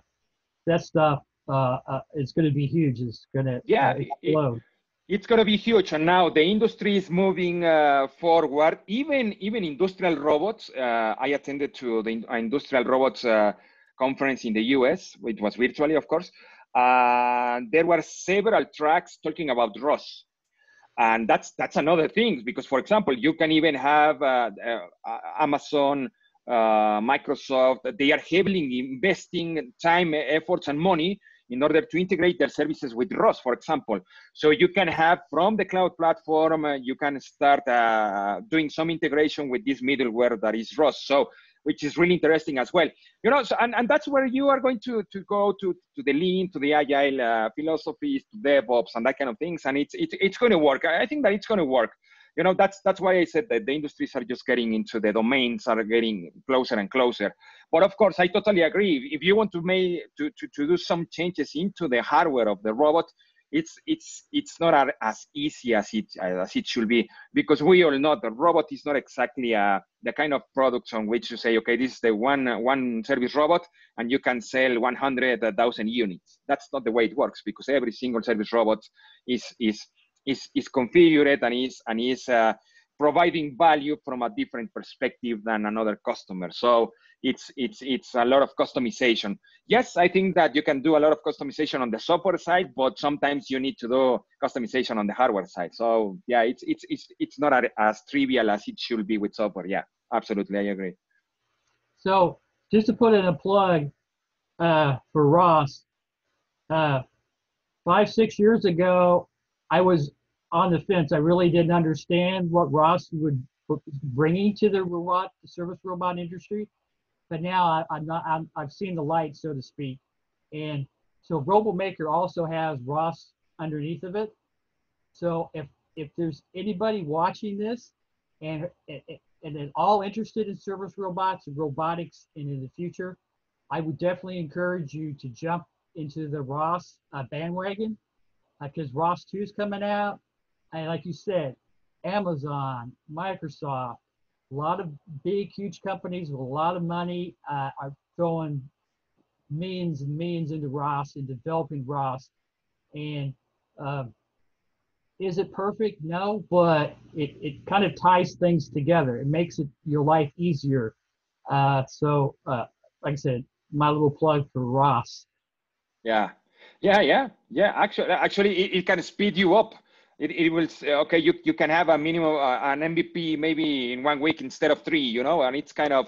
that stuff uh, uh, is going to be huge. It's going to yeah, uh, explode. It, it's going to be huge. And now the industry is moving uh, forward. Even even industrial robots. Uh, I attended to the industrial robots uh, conference in the U S. It was virtually, of course. Uh, there were several tracks talking about R O S, and that's that's another thing. Because, for example, you can even have uh, uh, Amazon. Uh, Microsoft, they are heavily investing time, efforts, and money in order to integrate their services with R O S, for example. So you can have from the cloud platform, uh, you can start uh, doing some integration with this middleware that is R O S, so which is really interesting as well. You know, so, and, and that's where you are going to, to go to, to the lean, to the agile uh, philosophies, to DevOps, and that kind of things. And it's, it's, it's going to work. I think that it's going to work. You know, that's, that's why I said that the industries are just getting into the domains are getting closer and closer. But of course, I totally agree. If you want to make, to, to, to do some changes into the hardware of the robot, it's, it's, it's not as easy as it, as it should be, because we all know the robot is not exactly a, the kind of products on which you say, okay, this is the one, one service robot and you can sell one hundred thousand units. That's not the way it works, because every single service robot is, is, Is, is configured and is, and is uh, providing value from a different perspective than another customer. So it's, it's, it's a lot of customization. Yes, I think that you can do a lot of customization on the software side, but sometimes you need to do customization on the hardware side. So yeah, it's, it's, it's, it's not as trivial as it should be with software. Yeah, absolutely, I agree. So just to put in a plug uh, for R O S, uh, five, six years ago, I was on the fence. I really didn't understand what R O S would bringing to the robot, the service robot industry, but now I, I'm not, I'm, I've seen the light, so to speak. And so RoboMaker also has R O S underneath of it. So if if there's anybody watching this and and at all interested in service robots and robotics and in the future, I would definitely encourage you to jump into the R O S uh, bandwagon, because uh, R O S two is coming out. And like you said, Amazon, Microsoft, a lot of big, huge companies with a lot of money uh, are throwing millions and millions into R O S and developing R O S. And uh, is it perfect? No, but it, it kind of ties things together. It makes it your life easier. Uh, so, uh, like I said, my little plug for R O S. Yeah, yeah, yeah, yeah. Actually, actually, it, it can speed you up. It, it will say, okay, you, you can have a minimum, uh, an M V P maybe in one week instead of three, you know, and it's kind of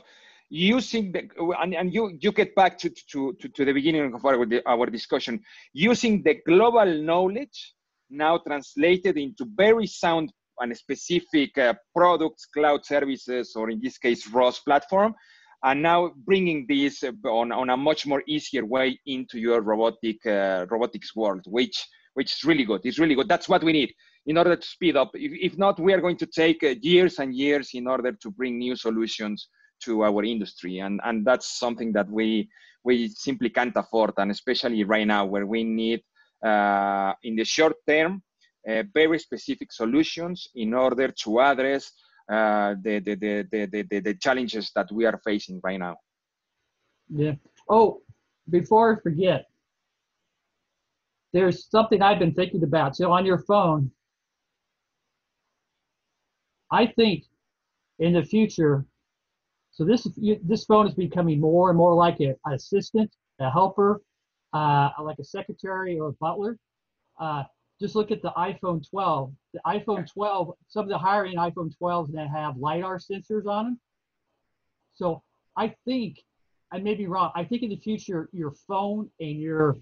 using the, and, and you, you get back to, to, to, to the beginning of our, our discussion, using the global knowledge now translated into very sound and specific uh, products, cloud services, or in this case, R O S platform, and now bringing this on, on a much more easier way into your robotic uh, robotics world, which which is really good. It's really good. That's what we need in order to speed up. If, if not, we are going to take years and years in order to bring new solutions to our industry. And, and that's something that we, we simply can't afford. And especially right now where we need, uh, in the short term, uh, very specific solutions in order to address uh, the, the, the, the, the, the challenges that we are facing right now. Yeah. Oh, before I forget, there's something I've been thinking about. So on your phone, I think in the future, so this this phone is becoming more and more like a, an assistant, a helper, uh, like a secretary or a butler. Uh, just look at the iPhone twelve. The iPhone twelve, some of the higher-end iPhone twelves that have LiDAR sensors on them. So I think, I may be wrong, I think in the future, your phone and your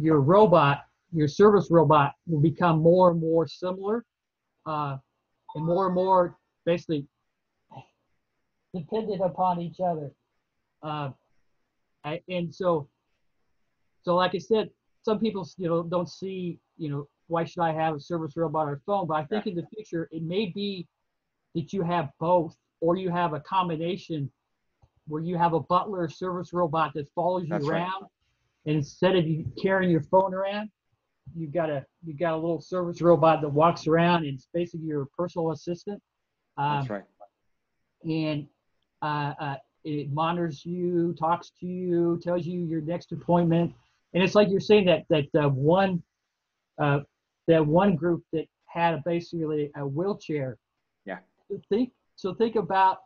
your robot, your service robot, will become more and more similar, uh, and more and more basically dependent upon each other. Uh, and so, so like I said, some people, you know, don't see, you know, why should I have a service robot or a phone? But I think in the future, it may be that you have both, or you have a combination where you have a butler service robot that follows you That's around. Right. And instead of you carrying your phone around, you got a you got a little service robot that walks around and it's basically your personal assistant. Um, That's right. And uh, uh, it monitors you, talks to you, tells you your next appointment, and it's like you're saying that that uh, one uh, that one group that had a, basically a wheelchair. Yeah. Think so. Think about,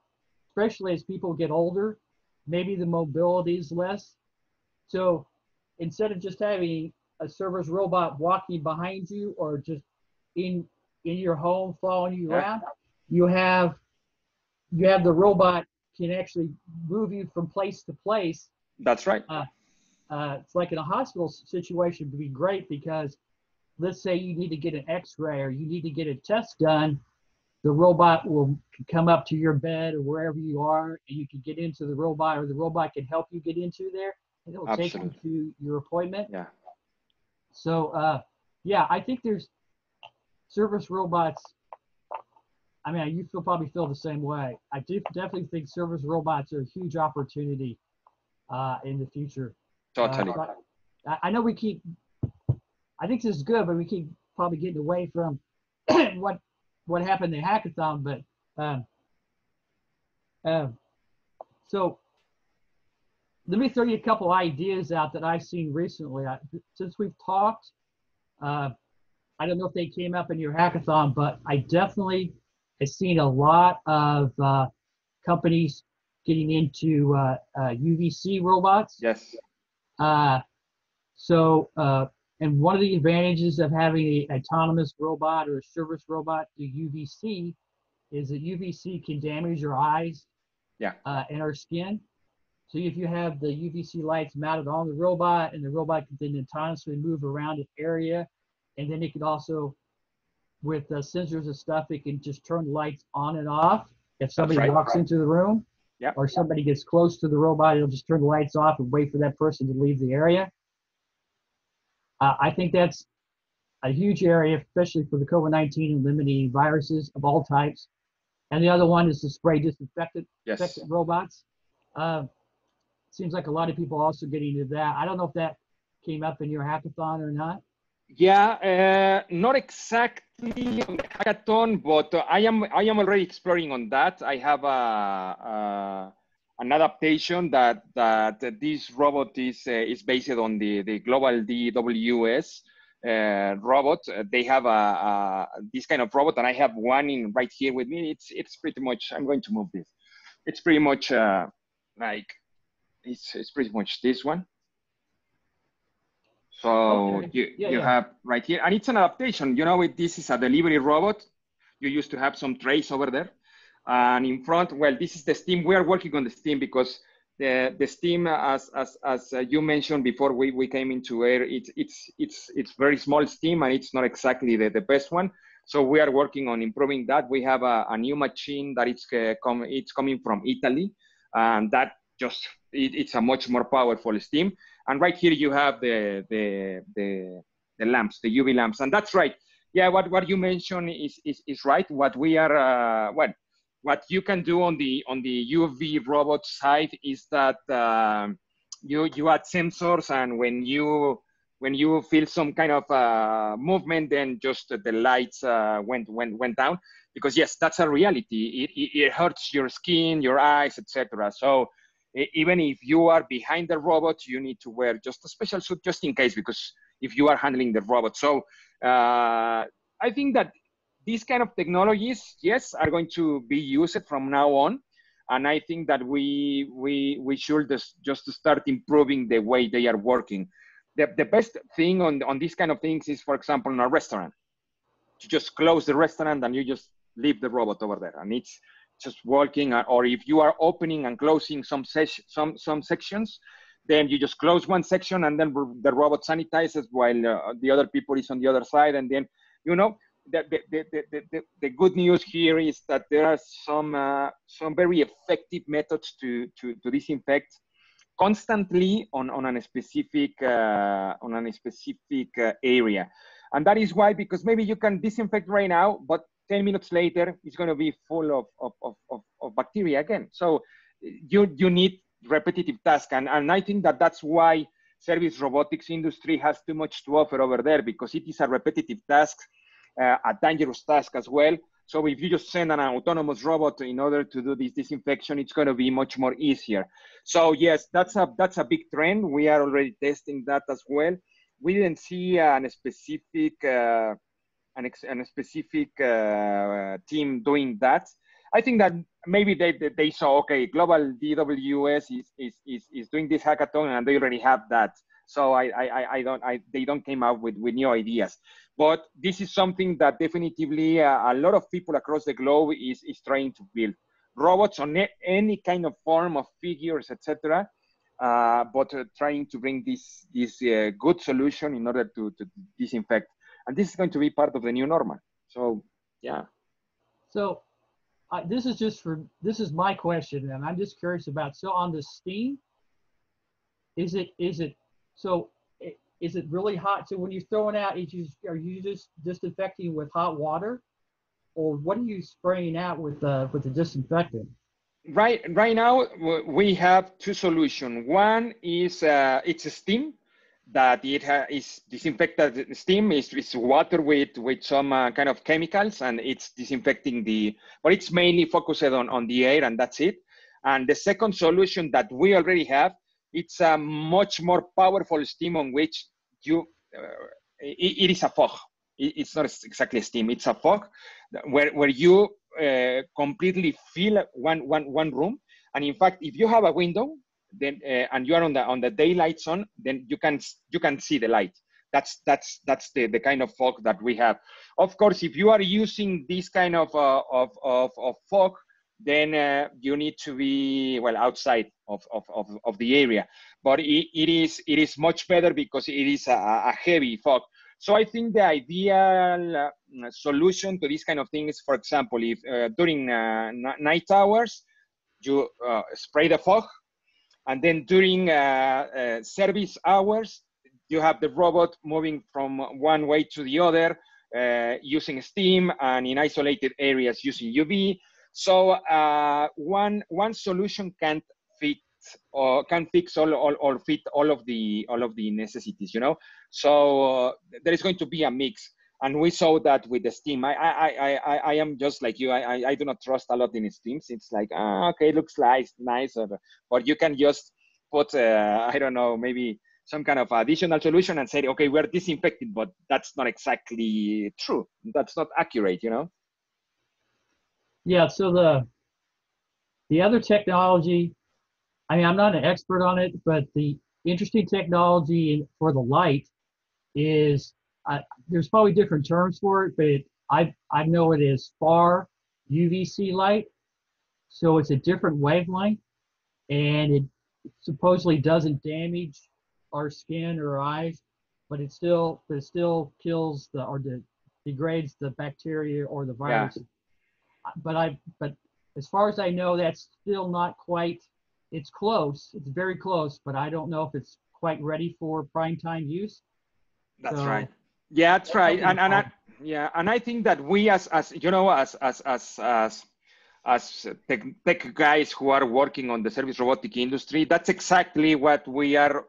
especially as people get older, maybe the mobility is less. So instead of just having a service robot walking behind you or just in in your home following you around, you have you have the robot can actually move you from place to place. That's right. Uh, uh, it's like in a hospital situation would be great, because let's say you need to get an X-ray or you need to get a test done, the robot will come up to your bed or wherever you are, and you can get into the robot, or the robot can help you get into there. It'll take you to your appointment. Yeah. So, uh, yeah, I think there's service robots. I mean, you feel, probably feel the same way. I do definitely think service robots are a huge opportunity uh, in the future. Totally. Uh, I, I know we keep, I think this is good, but we keep probably getting away from what what happened in the hackathon. But um, uh, so. Let me throw you a couple ideas out that I've seen recently. I, since we've talked, uh, I don't know if they came up in your hackathon, but I definitely I've seen a lot of uh, companies getting into uh, uh, U V C robots. Yes. Uh, so, uh, and one of the advantages of having an autonomous robot or a service robot to U V C is that U V C can damage your eyes, yeah, uh, and our skin. So if you have the U V C lights mounted on the robot, and the robot can then autonomously move around an area, and then it can also, with uh, sensors and stuff, it can just turn lights on and off. If somebody right, walks right. into the room, yep. or somebody gets close to the robot, it'll just turn the lights off and wait for that person to leave the area. Uh, I think that's a huge area, especially for the COVID nineteen and limiting viruses of all types. And the other one is the spray disinfectant yes. robots. Uh, seems like a lot of people also getting into that. I don't know if that came up in your hackathon or not. Yeah, uh, not exactly on the hackathon, but uh, I am I am already exploring on that. I have a, a an adaptation that that this robot is uh, is based on the the Global D W S uh, robot. Uh, they have a, a this kind of robot, and I have one in right here with me. It's it's pretty much. I'm going to move this. It's pretty much uh, like it's it's pretty much this one. So okay. you, yeah, you yeah. have right here, and it's an adaptation. You know, it, this is a delivery robot. You used to have some trays over there. And in front, well, this is the STEM. We are working on the STEM because the, the STEM, as, as, as you mentioned before, we, we came into air, it, it's, it's, it's very small STEM, and it's not exactly the, the best one. So we are working on improving that. We have a, a new machine that it's, uh, com it's coming from Italy, and that just, it, it's a much more powerful STEM. And right here you have the, the the the lamps, the U V lamps, and that's right. Yeah, what what you mentioned is is, is right. What we are, uh, what what you can do on the on the U V robot side is that uh, you you add sensors, and when you when you feel some kind of uh, movement, then just the lights uh, went went went down. Because yes, that's a reality. It it, it hurts your skin, your eyes, et cetera. So. Even if you are behind the robot, you need to wear just a special suit just in case, because if you are handling the robot. So uh, I think that these kind of technologies, yes, are going to be used from now on. And I think that we, we, we should just, just start improving the way they are working. The, the best thing on, on these kind of things is, for example, in a restaurant. You just close the restaurant and you just leave the robot over there. And it's just walking, or if you are opening and closing some some some sections, then you just close one section and then the robot sanitizes while uh, the other people is on the other side. And then, you know, the the the the, the good news here is that there are some uh, some very effective methods to to to disinfect constantly on on a specific uh, on a specific uh, area, and that is why, because maybe you can disinfect right now, but ten minutes later, it's going to be full of, of, of, of bacteria again. So you, you need repetitive tasks. And, and I think that that's why service robotics industry has too much to offer over there, because it is a repetitive task, uh, a dangerous task as well. So if you just send an autonomous robot in order to do this disinfection, it's going to be much more easier. So yes, that's a, that's a big trend. We are already testing that as well. We didn't see an specific... Uh, and a specific uh, team doing that. I think that maybe they, they, they saw, okay, Global D W S is, is, is, is doing this hackathon and they already have that. So I, I, I don't, I, they don't came up with, with new ideas. But this is something that definitively a, a lot of people across the globe is, is trying to build. Robots on any kind of form of figures, et cetera, uh, but uh, trying to bring this, this uh, good solution in order to, to disinfect. And this is going to be part of the new normal. So, yeah. So, uh, this is just for, this is my question, and I'm just curious about, so on the STEAM, is it, is it, so is it really hot? So when you throw it out, is you, are you just disinfecting with hot water? Or what are you spraying out with, uh, with the disinfectant? Right, right now, we have two solutions. One is, uh, it's a STEAM. That it ha is disinfected steam is, is water with with some uh, kind of chemicals, and it's disinfecting the, but it's mainly focused on on the air, and that's it. And the second solution that we already have, it's a much more powerful steam on which you uh, it, it is a fog. It, it's not exactly steam; it's a fog where where you uh, completely fill one, one, one room. And in fact, if you have a window, then uh, and you are on the on the daylight zone, then you can you can see the light. That's that's that's the the kind of fog that we have. Of course, if you are using this kind of uh, of, of of fog, then uh, you need to be well outside of of of, of the area. But it, it is it is much better because it is a, a heavy fog. So I think the ideal uh, solution to this kind of thing is, for example, if uh, during uh, night hours you uh, spray the fog, and then during uh, uh, service hours, you have the robot moving from one way to the other uh, using steam, and in isolated areas using U V. So uh, one one solution can't fit or can fix all all or fit all of the all of the necessities, you know. So uh, there is going to be a mix, and we saw that with the steam. I I I I, I am just like you. I, I I do not trust a lot in steam. It's like ah, okay, looks nice, nice, but you can just put uh, I don't know, maybe some kind of additional solution and say, okay, we're disinfected, but that's not exactly true. That's not accurate, you know? Yeah, so the, the other technology, I mean, I'm not an expert on it, but the interesting technology for the light is, uh, there's probably different terms for it, but it, I, I know it is far U V C light. So it's a different wavelength, and it supposedly doesn't damage our skin or eyes, but it still it still kills the or the, degrades the bacteria or the virus. Yeah. But I but as far as I know, that's still not quite. It's close. It's very close, but I don't know if it's quite ready for prime time use. That's so, right. Yeah, that's, that's right. And and I, yeah, and I think that we as as you know as as as as as tech, tech guys who are working on the service robotic industry, that's exactly what we are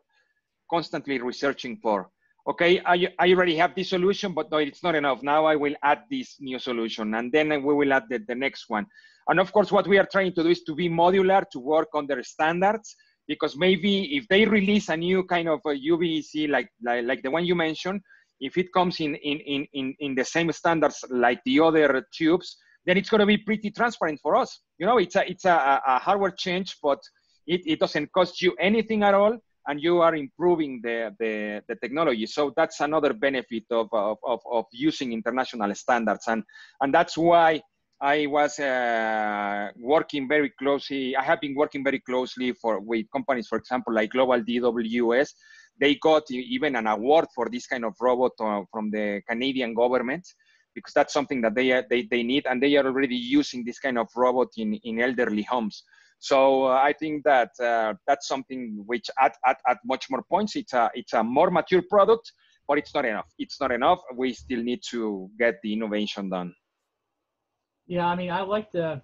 constantly researching for. Okay, I, I already have this solution, but no, it's not enough. Now I will add this new solution, and then we will add the, the next one. And of course, what we are trying to do is to be modular, to work on their standards, because maybe if they release a new kind of a U V C, like, like, like the one you mentioned, if it comes in, in, in, in the same standards like the other tubes, then it's gonna be pretty transparent for us. You know, it's a, it's a, a hardware change, but it, it doesn't cost you anything at all, and you are improving the, the, the technology. So that's another benefit of, of, of, of using international standards. And, and that's why I was uh, working very closely. I have been working very closely for, with companies, for example, like Global D W S. They got even an award for this kind of robot uh, from the Canadian government, because that's something that they, they, they need. And they are already using this kind of robot in, in elderly homes. So uh, I think that uh, that's something which at, at, at much more points, it's a, it's a more mature product, but it's not enough. It's not enough. We still need to get the innovation done. Yeah, I mean, I like the,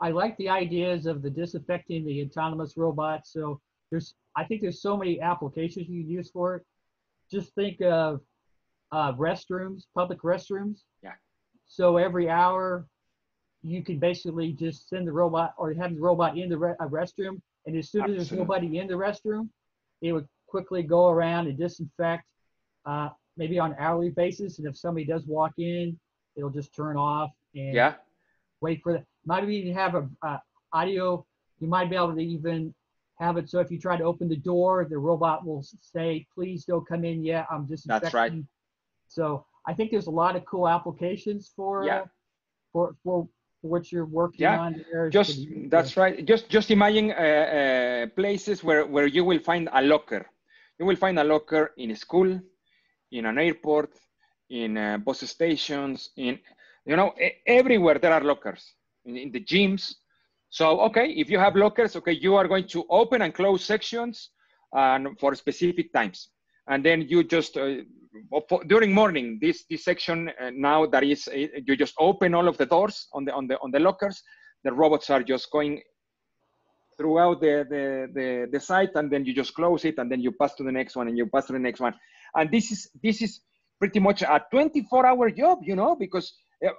I like the ideas of the disinfecting, the autonomous robots. So there's, I think there's so many applications you can use for it. Just think of uh, restrooms, public restrooms. Yeah. So every hour, you can basically just send the robot or have the robot in the re a restroom. And as soon as Absolutely. There's nobody in the restroom, it would quickly go around and disinfect, uh, maybe on an hourly basis. And if somebody does walk in, it'll just turn off and yeah. wait for that. Might even have a, a audio. You might be able to even have it. So if you try to open the door, the robot will say, please don't come in yet. I'm disinfecting. That's right. So I think there's a lot of cool applications for, yeah. uh, for, for, what you're working yeah. on there. Just that's right. Just just imagine uh, uh, places where where you will find a locker. You will find a locker in a school, in an airport, in uh, bus stations, in you know everywhere there are lockers in, in the gyms. So okay, if you have lockers, okay, you are going to open and close sections and um, for specific times, and then you just. Uh, During morning, this this section uh, now that is, uh, you just open all of the doors on the on the on the lockers. The robots are just going throughout the the the, the site, and then you just close it, and then you pass to the next one, and you pass to the next one. And this is this is pretty much a twenty-four hour job, you know, because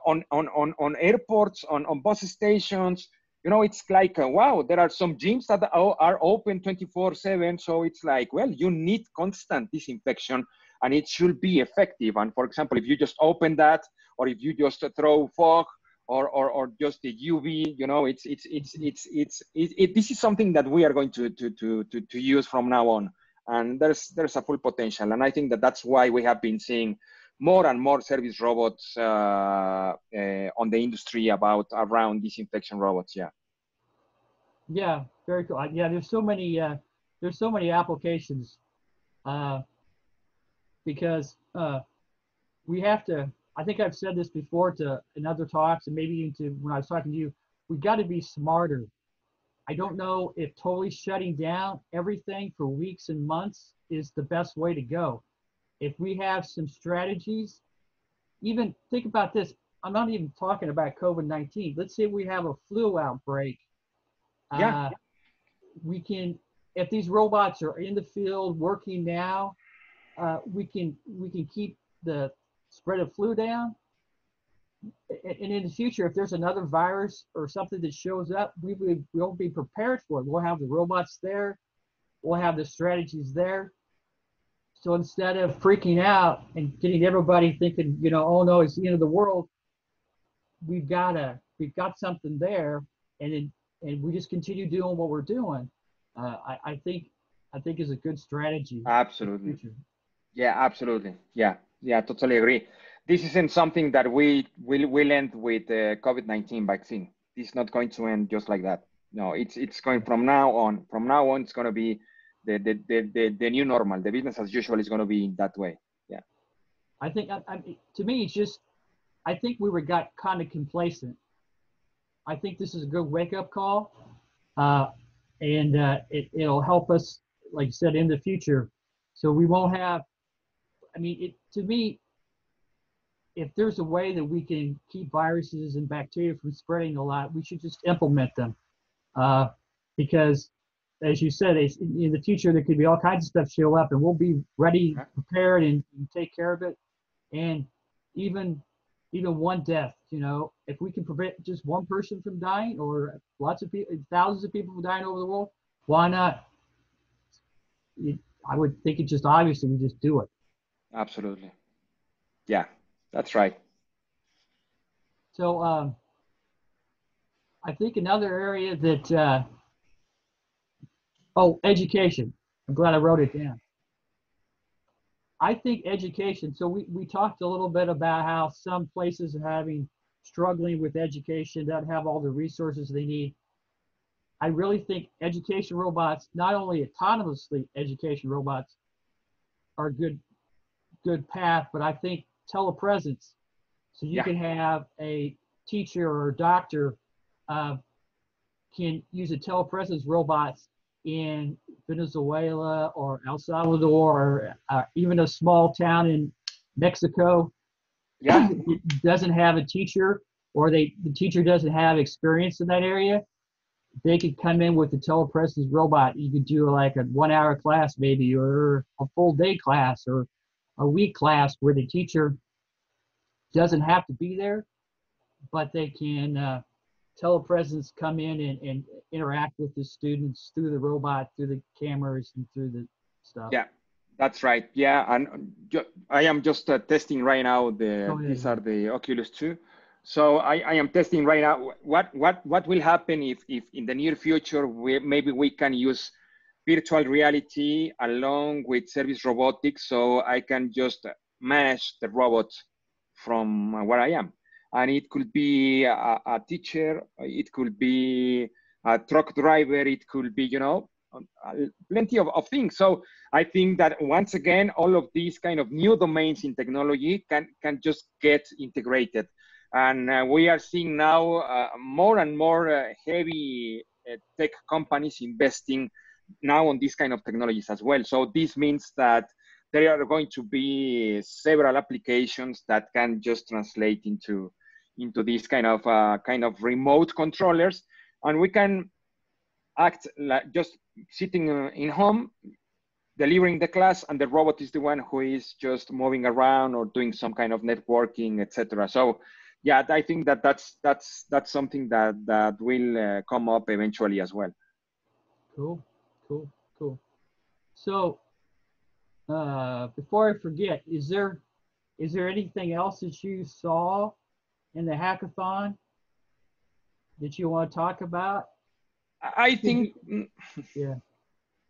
on on on on airports, on on bus stations, you know, it's like uh, wow, there are some gyms that are open twenty-four seven. So it's like, well, you need constant disinfection. And it should be effective. And for example, if you just open that, or if you just throw fog, or or or just the U V. You know, it's it's it's it's it's it, it, this is something that we are going to to to to to use from now on. And there's there's a full potential, and I think that that's why we have been seeing more and more service robots uh, uh, on the industry about around disinfection robots. Yeah. Yeah, very cool. Yeah, there's so many uh, there's so many applications uh, because uh, we have to. I think I've said this before to in other talks, and maybe even to when I was talking to you. We got to be smarter. I don't know if totally shutting down everything for weeks and months is the best way to go. If we have some strategies, even think about this. I'm not even talking about COVID nineteen. Let's say we have a flu outbreak. Yeah. Uh, we can, if these robots are in the field working now, uh, we can we can keep the spread of flu down. And in the future, if there's another virus or something that shows up, we will we'll be prepared for it. We'll have the robots there. We'll have the strategies there. So instead of freaking out and getting everybody thinking, you know, oh no, it's the end of the world, we've got to, we've got something there, and it, and we just continue doing what we're doing. Uh, I, I think, I think is a good strategy. Absolutely. Yeah, absolutely. Yeah, yeah, totally agree. This isn't something that we will will end with the COVID nineteen vaccine. It's not going to end just like that. No, it's it's going from now on. From now on, it's going to be the the the the, the new normal. The business as usual is going to be that way. Yeah. I think I, I, to me, it's just I think we were got kind of complacent. I think this is a good wake up call, uh, and uh, it it'll help us, like you said, in the future. So we won't have. I mean, it to me. If there's a way that we can keep viruses and bacteria from spreading a lot, we should just implement them. Uh, because, as you said, it's, in the future, there could be all kinds of stuff show up, and we'll be ready, prepared, and, and take care of it. And even even one death, you know, if we can prevent just one person from dying, or lots of people, thousands of people from dying over the world, why not? It, I would think it's just obvious that we just do it. Absolutely. Yeah. That's right. So um, I think another area that, uh, oh, education. I'm glad I wrote it down. I think education, so we, we talked a little bit about how some places are having, struggling with education, don't have all the resources they need. I really think education robots, not only autonomously education robots, are a good, good path, but I think telepresence, so you yeah. can have a teacher or a doctor uh, can use a telepresence robots in Venezuela or El Salvador, or uh, even a small town in Mexico. Yeah, it doesn't have a teacher, or they the teacher doesn't have experience in that area. They could come in with the telepresence robot. You could do like a one-hour class, maybe, or a full-day class, or a week class where the teacher doesn't have to be there, but they can uh, telepresence come in and, and interact with the students through the robot, through the cameras, and through the stuff. Yeah, that's right. Yeah, and I am just uh, testing right now. The oh, yeah. These are the Oculus two. So I, I am testing right now. What what what will happen if if in the near future we, maybe we can use virtual reality along with service robotics, so I can just manage the robot from where I am. And it could be a, a teacher, it could be a truck driver, it could be, you know, plenty of, of things. So I think that once again, all of these kind of new domains in technology can, can just get integrated. And uh, we are seeing now uh, more and more uh, heavy uh, tech companies investing now on these kind of technologies as well. So this means that there are going to be several applications that can just translate into into these kind of uh, kind of remote controllers, and we can act like just sitting in home, delivering the class, and the robot is the one who is just moving around or doing some kind of networking, et cetera. So, yeah, I think that that's that's that's something that that will uh, come up eventually as well. Cool. Cool, cool. So, uh, before I forget, is there is there anything else that you saw in the hackathon that you want to talk about? I think, yeah.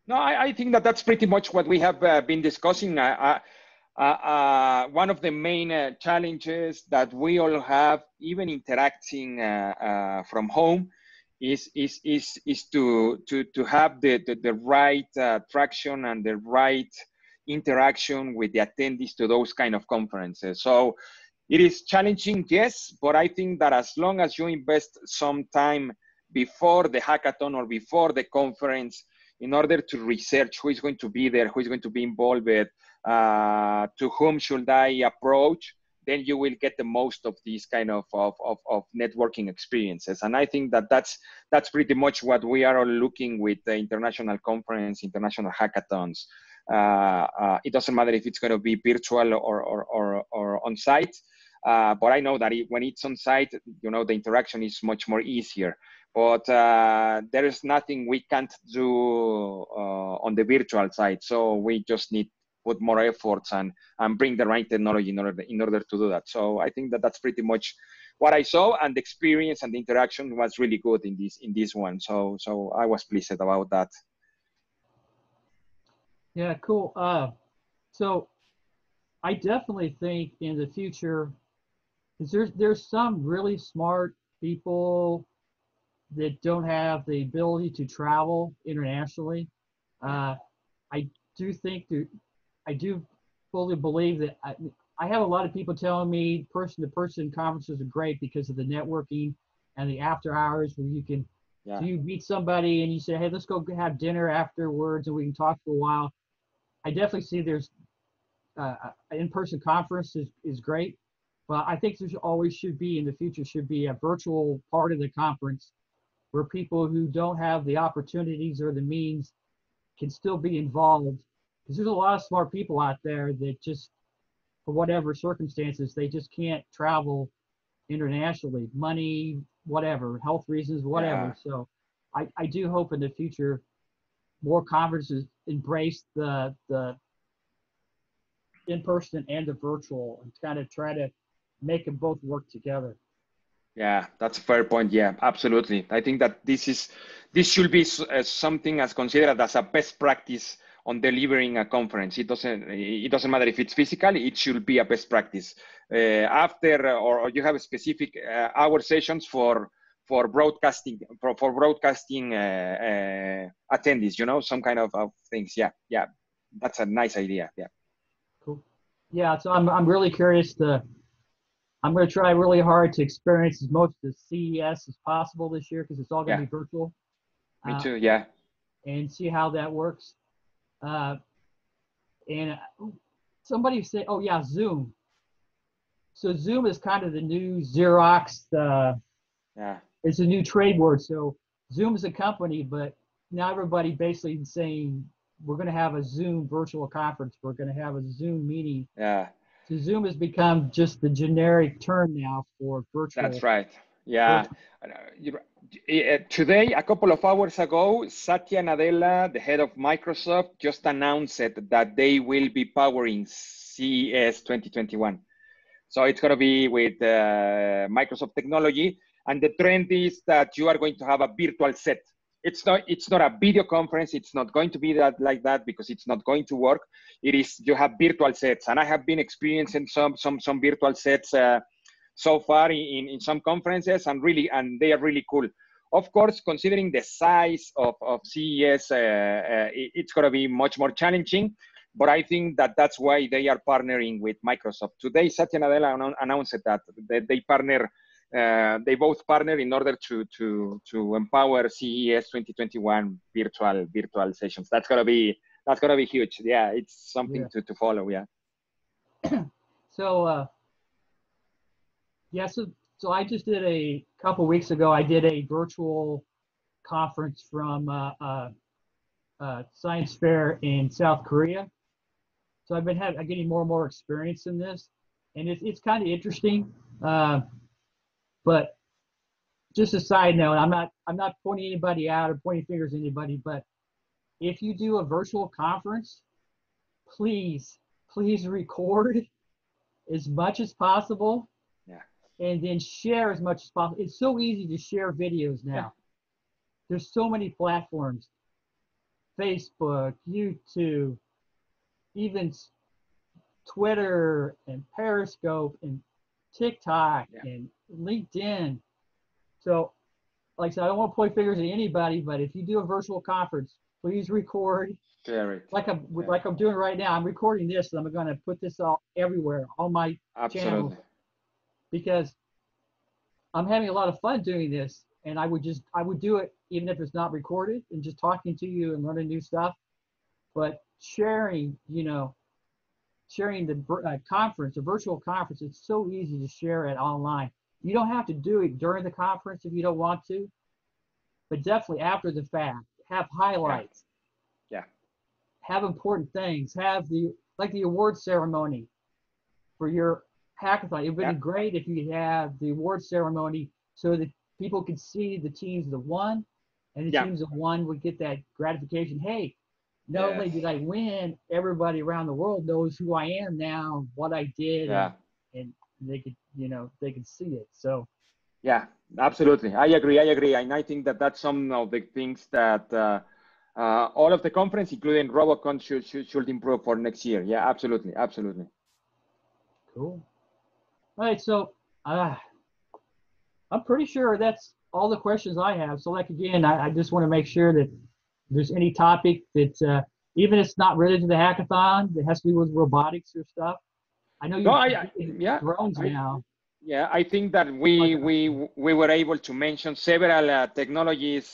No, I, I think that that's pretty much what we have uh, been discussing. Uh, uh, uh, one of the main uh, challenges that we all have, even interacting uh, uh, from home, is is is is to to to have the the, the right uh, traction and the right interaction with the attendees to those kind of conferences. So it is challenging, yes, but I think that as long as you invest some time before the hackathon or before the conference in order to research who is going to be there, who is going to be involved, uh, to whom should I approach, then you will get the most of these kind of, of, of, of networking experiences. And I think that that's, that's pretty much what we are all looking with the international conference, international hackathons. Uh, uh, it doesn't matter if it's going to be virtual or, or, or, or on site, uh, but I know that it, when it's on site, you know, the interaction is much more easier. But uh, there is nothing we can't do uh, on the virtual side, so we just need put more efforts and, and bring the right technology in order, in order to do that. So I think that that's pretty much what I saw, and the experience and the interaction was really good in this, in this one. So, so I was pleased about that. Yeah, cool. Uh, so I definitely think in the future, because there's, there's some really smart people that don't have the ability to travel internationally. Uh, I do think that, I do fully believe that I, I have a lot of people telling me person-to-person conferences are great because of the networking and the after hours where you can, yeah. So you meet somebody and you say, hey, let's go have dinner afterwards and we can talk for a while. I definitely see there's uh, an in-person conference is, is great, but I think there always should be in the future should be a virtual part of the conference where people who don't have the opportunities or the means can still be involved. Because there's a lot of smart people out there that just, for whatever circumstances, they just can't travel internationally, money, whatever, health reasons, whatever. Yeah. So I, I do hope in the future more conferences embrace the, the in-person and the virtual and kind of try to make them both work together. Yeah, that's a fair point. Yeah, absolutely. I think that this is, this should be uh, something as considered as a best practice on delivering a conference. It doesn't, it doesn't matter if it's physical, it should be a best practice. Uh, after, or, or you have a specific uh, hour sessions for, for broadcasting, for, for broadcasting uh, uh, attendees, you know, some kind of, of things. Yeah, yeah, that's a nice idea, yeah. Cool. Yeah, so I'm, I'm really curious to, I'm gonna try really hard to experience as much of the C E S as possible this year, because it's all gonna yeah. be virtual. Me uh, too, yeah. And see how that works. Uh, and somebody said, oh yeah, Zoom. So Zoom is kind of the new Xerox, uh, yeah. It's a new trade word. So Zoom is a company, but now everybody basically saying, we're going to have a Zoom virtual conference. We're going to have a Zoom meeting. Yeah. So Zoom has become just the generic term now for virtual. That's right. Yeah. Today, a couple of hours ago, Satya Nadella, the head of Microsoft, just announced that they will be powering C E S twenty twenty-one. So it's going to be with uh, Microsoft technology. And the trend is that you are going to have a virtual set. It's not, it's not a video conference. It's not going to be that like that because it's not going to work. It is, you have virtual sets. And I have been experiencing some, some, some virtual sets uh, so far in, in some conferences, and really, and they are really cool. Of course, considering the size of, of C E S, uh, uh, it, it's gonna be much more challenging, but I think that that's why they are partnering with Microsoft. Today, Satya Nadella announced that they partner, uh, they both partner in order to, to, to empower C E S twenty twenty-one virtual, virtual sessions. That's gonna be, that's gonna be huge. Yeah, it's something yeah. to, to follow, yeah. So, uh... Yeah, so, so I just did a couple weeks ago, I did a virtual conference from uh, uh, uh, Science Fair in South Korea. So I've been having, getting more and more experience in this. And it's, it's kind of interesting, uh, but just a side note, I'm not, I'm not pointing anybody out or pointing fingers at anybody, but if you do a virtual conference, please, please record as much as possible. and then share as much as possible. It's so easy to share videos now. Yeah. There's so many platforms, Facebook, YouTube, even Twitter and Periscope and TikTok yeah. and LinkedIn. So like I said, I don't want to point fingers at anybody, but if you do a virtual conference, please record. Very. Like I'm yeah. like I'm doing right now. I'm recording this, and I'm going to put this all everywhere on my Absolutely. channels, because I'm having a lot of fun doing this, and I would just I would do it even if it's not recorded, and just talking to you and learning new stuff. But sharing, you know, sharing the uh, conference, a virtual conference, it's so easy to share it online. You don't have to do it during the conference if you don't want to, but definitely after the fact, have highlights. Yeah. yeah. Have important things, have the, like the award ceremony for your hackathon. It would yeah. be great if you have the award ceremony so that people could see the teams that won, and the yeah. teams that won would get that gratification. Hey, not yes. only did I win, everybody around the world knows who I am now, what I did, yeah. and, and they could, you know, they could see it. So. Yeah, absolutely. I agree. I agree. And I think that that's some of the things that, uh, Uh, all of the conference, including RoboCon, should, should, should improve for next year. Yeah, absolutely, absolutely. Cool. All right, so uh, I'm pretty sure that's all the questions I have. So like, again, I, I just want to make sure that there's any topic that, uh, even if it's not related to the hackathon, that has to do with robotics or stuff. I know you no, I, yeah, drones I, now. Yeah, I think that we, we, we were able to mention several uh, technologies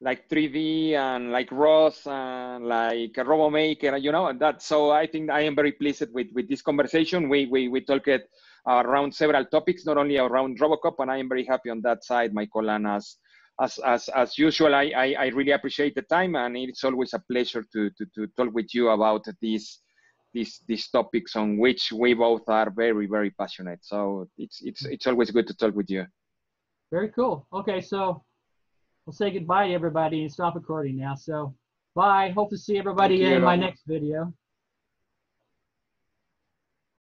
like three D and like R O S and like RoboMaker, you know, and that. So I think I am very pleased with, with this conversation. We, we, we talked uh, around several topics, not only around RoboCop, and I am very happy on that side, Michael. And as, as, as, as usual, I, I, I really appreciate the time, and it's always a pleasure to, to, to talk with you about these, these, these topics on which we both are very, very passionate. So it's, it's, it's always good to talk with you. Very cool. Okay, so we'll say goodbye to everybody and stop recording now. So bye. Hope to see everybody in my next video.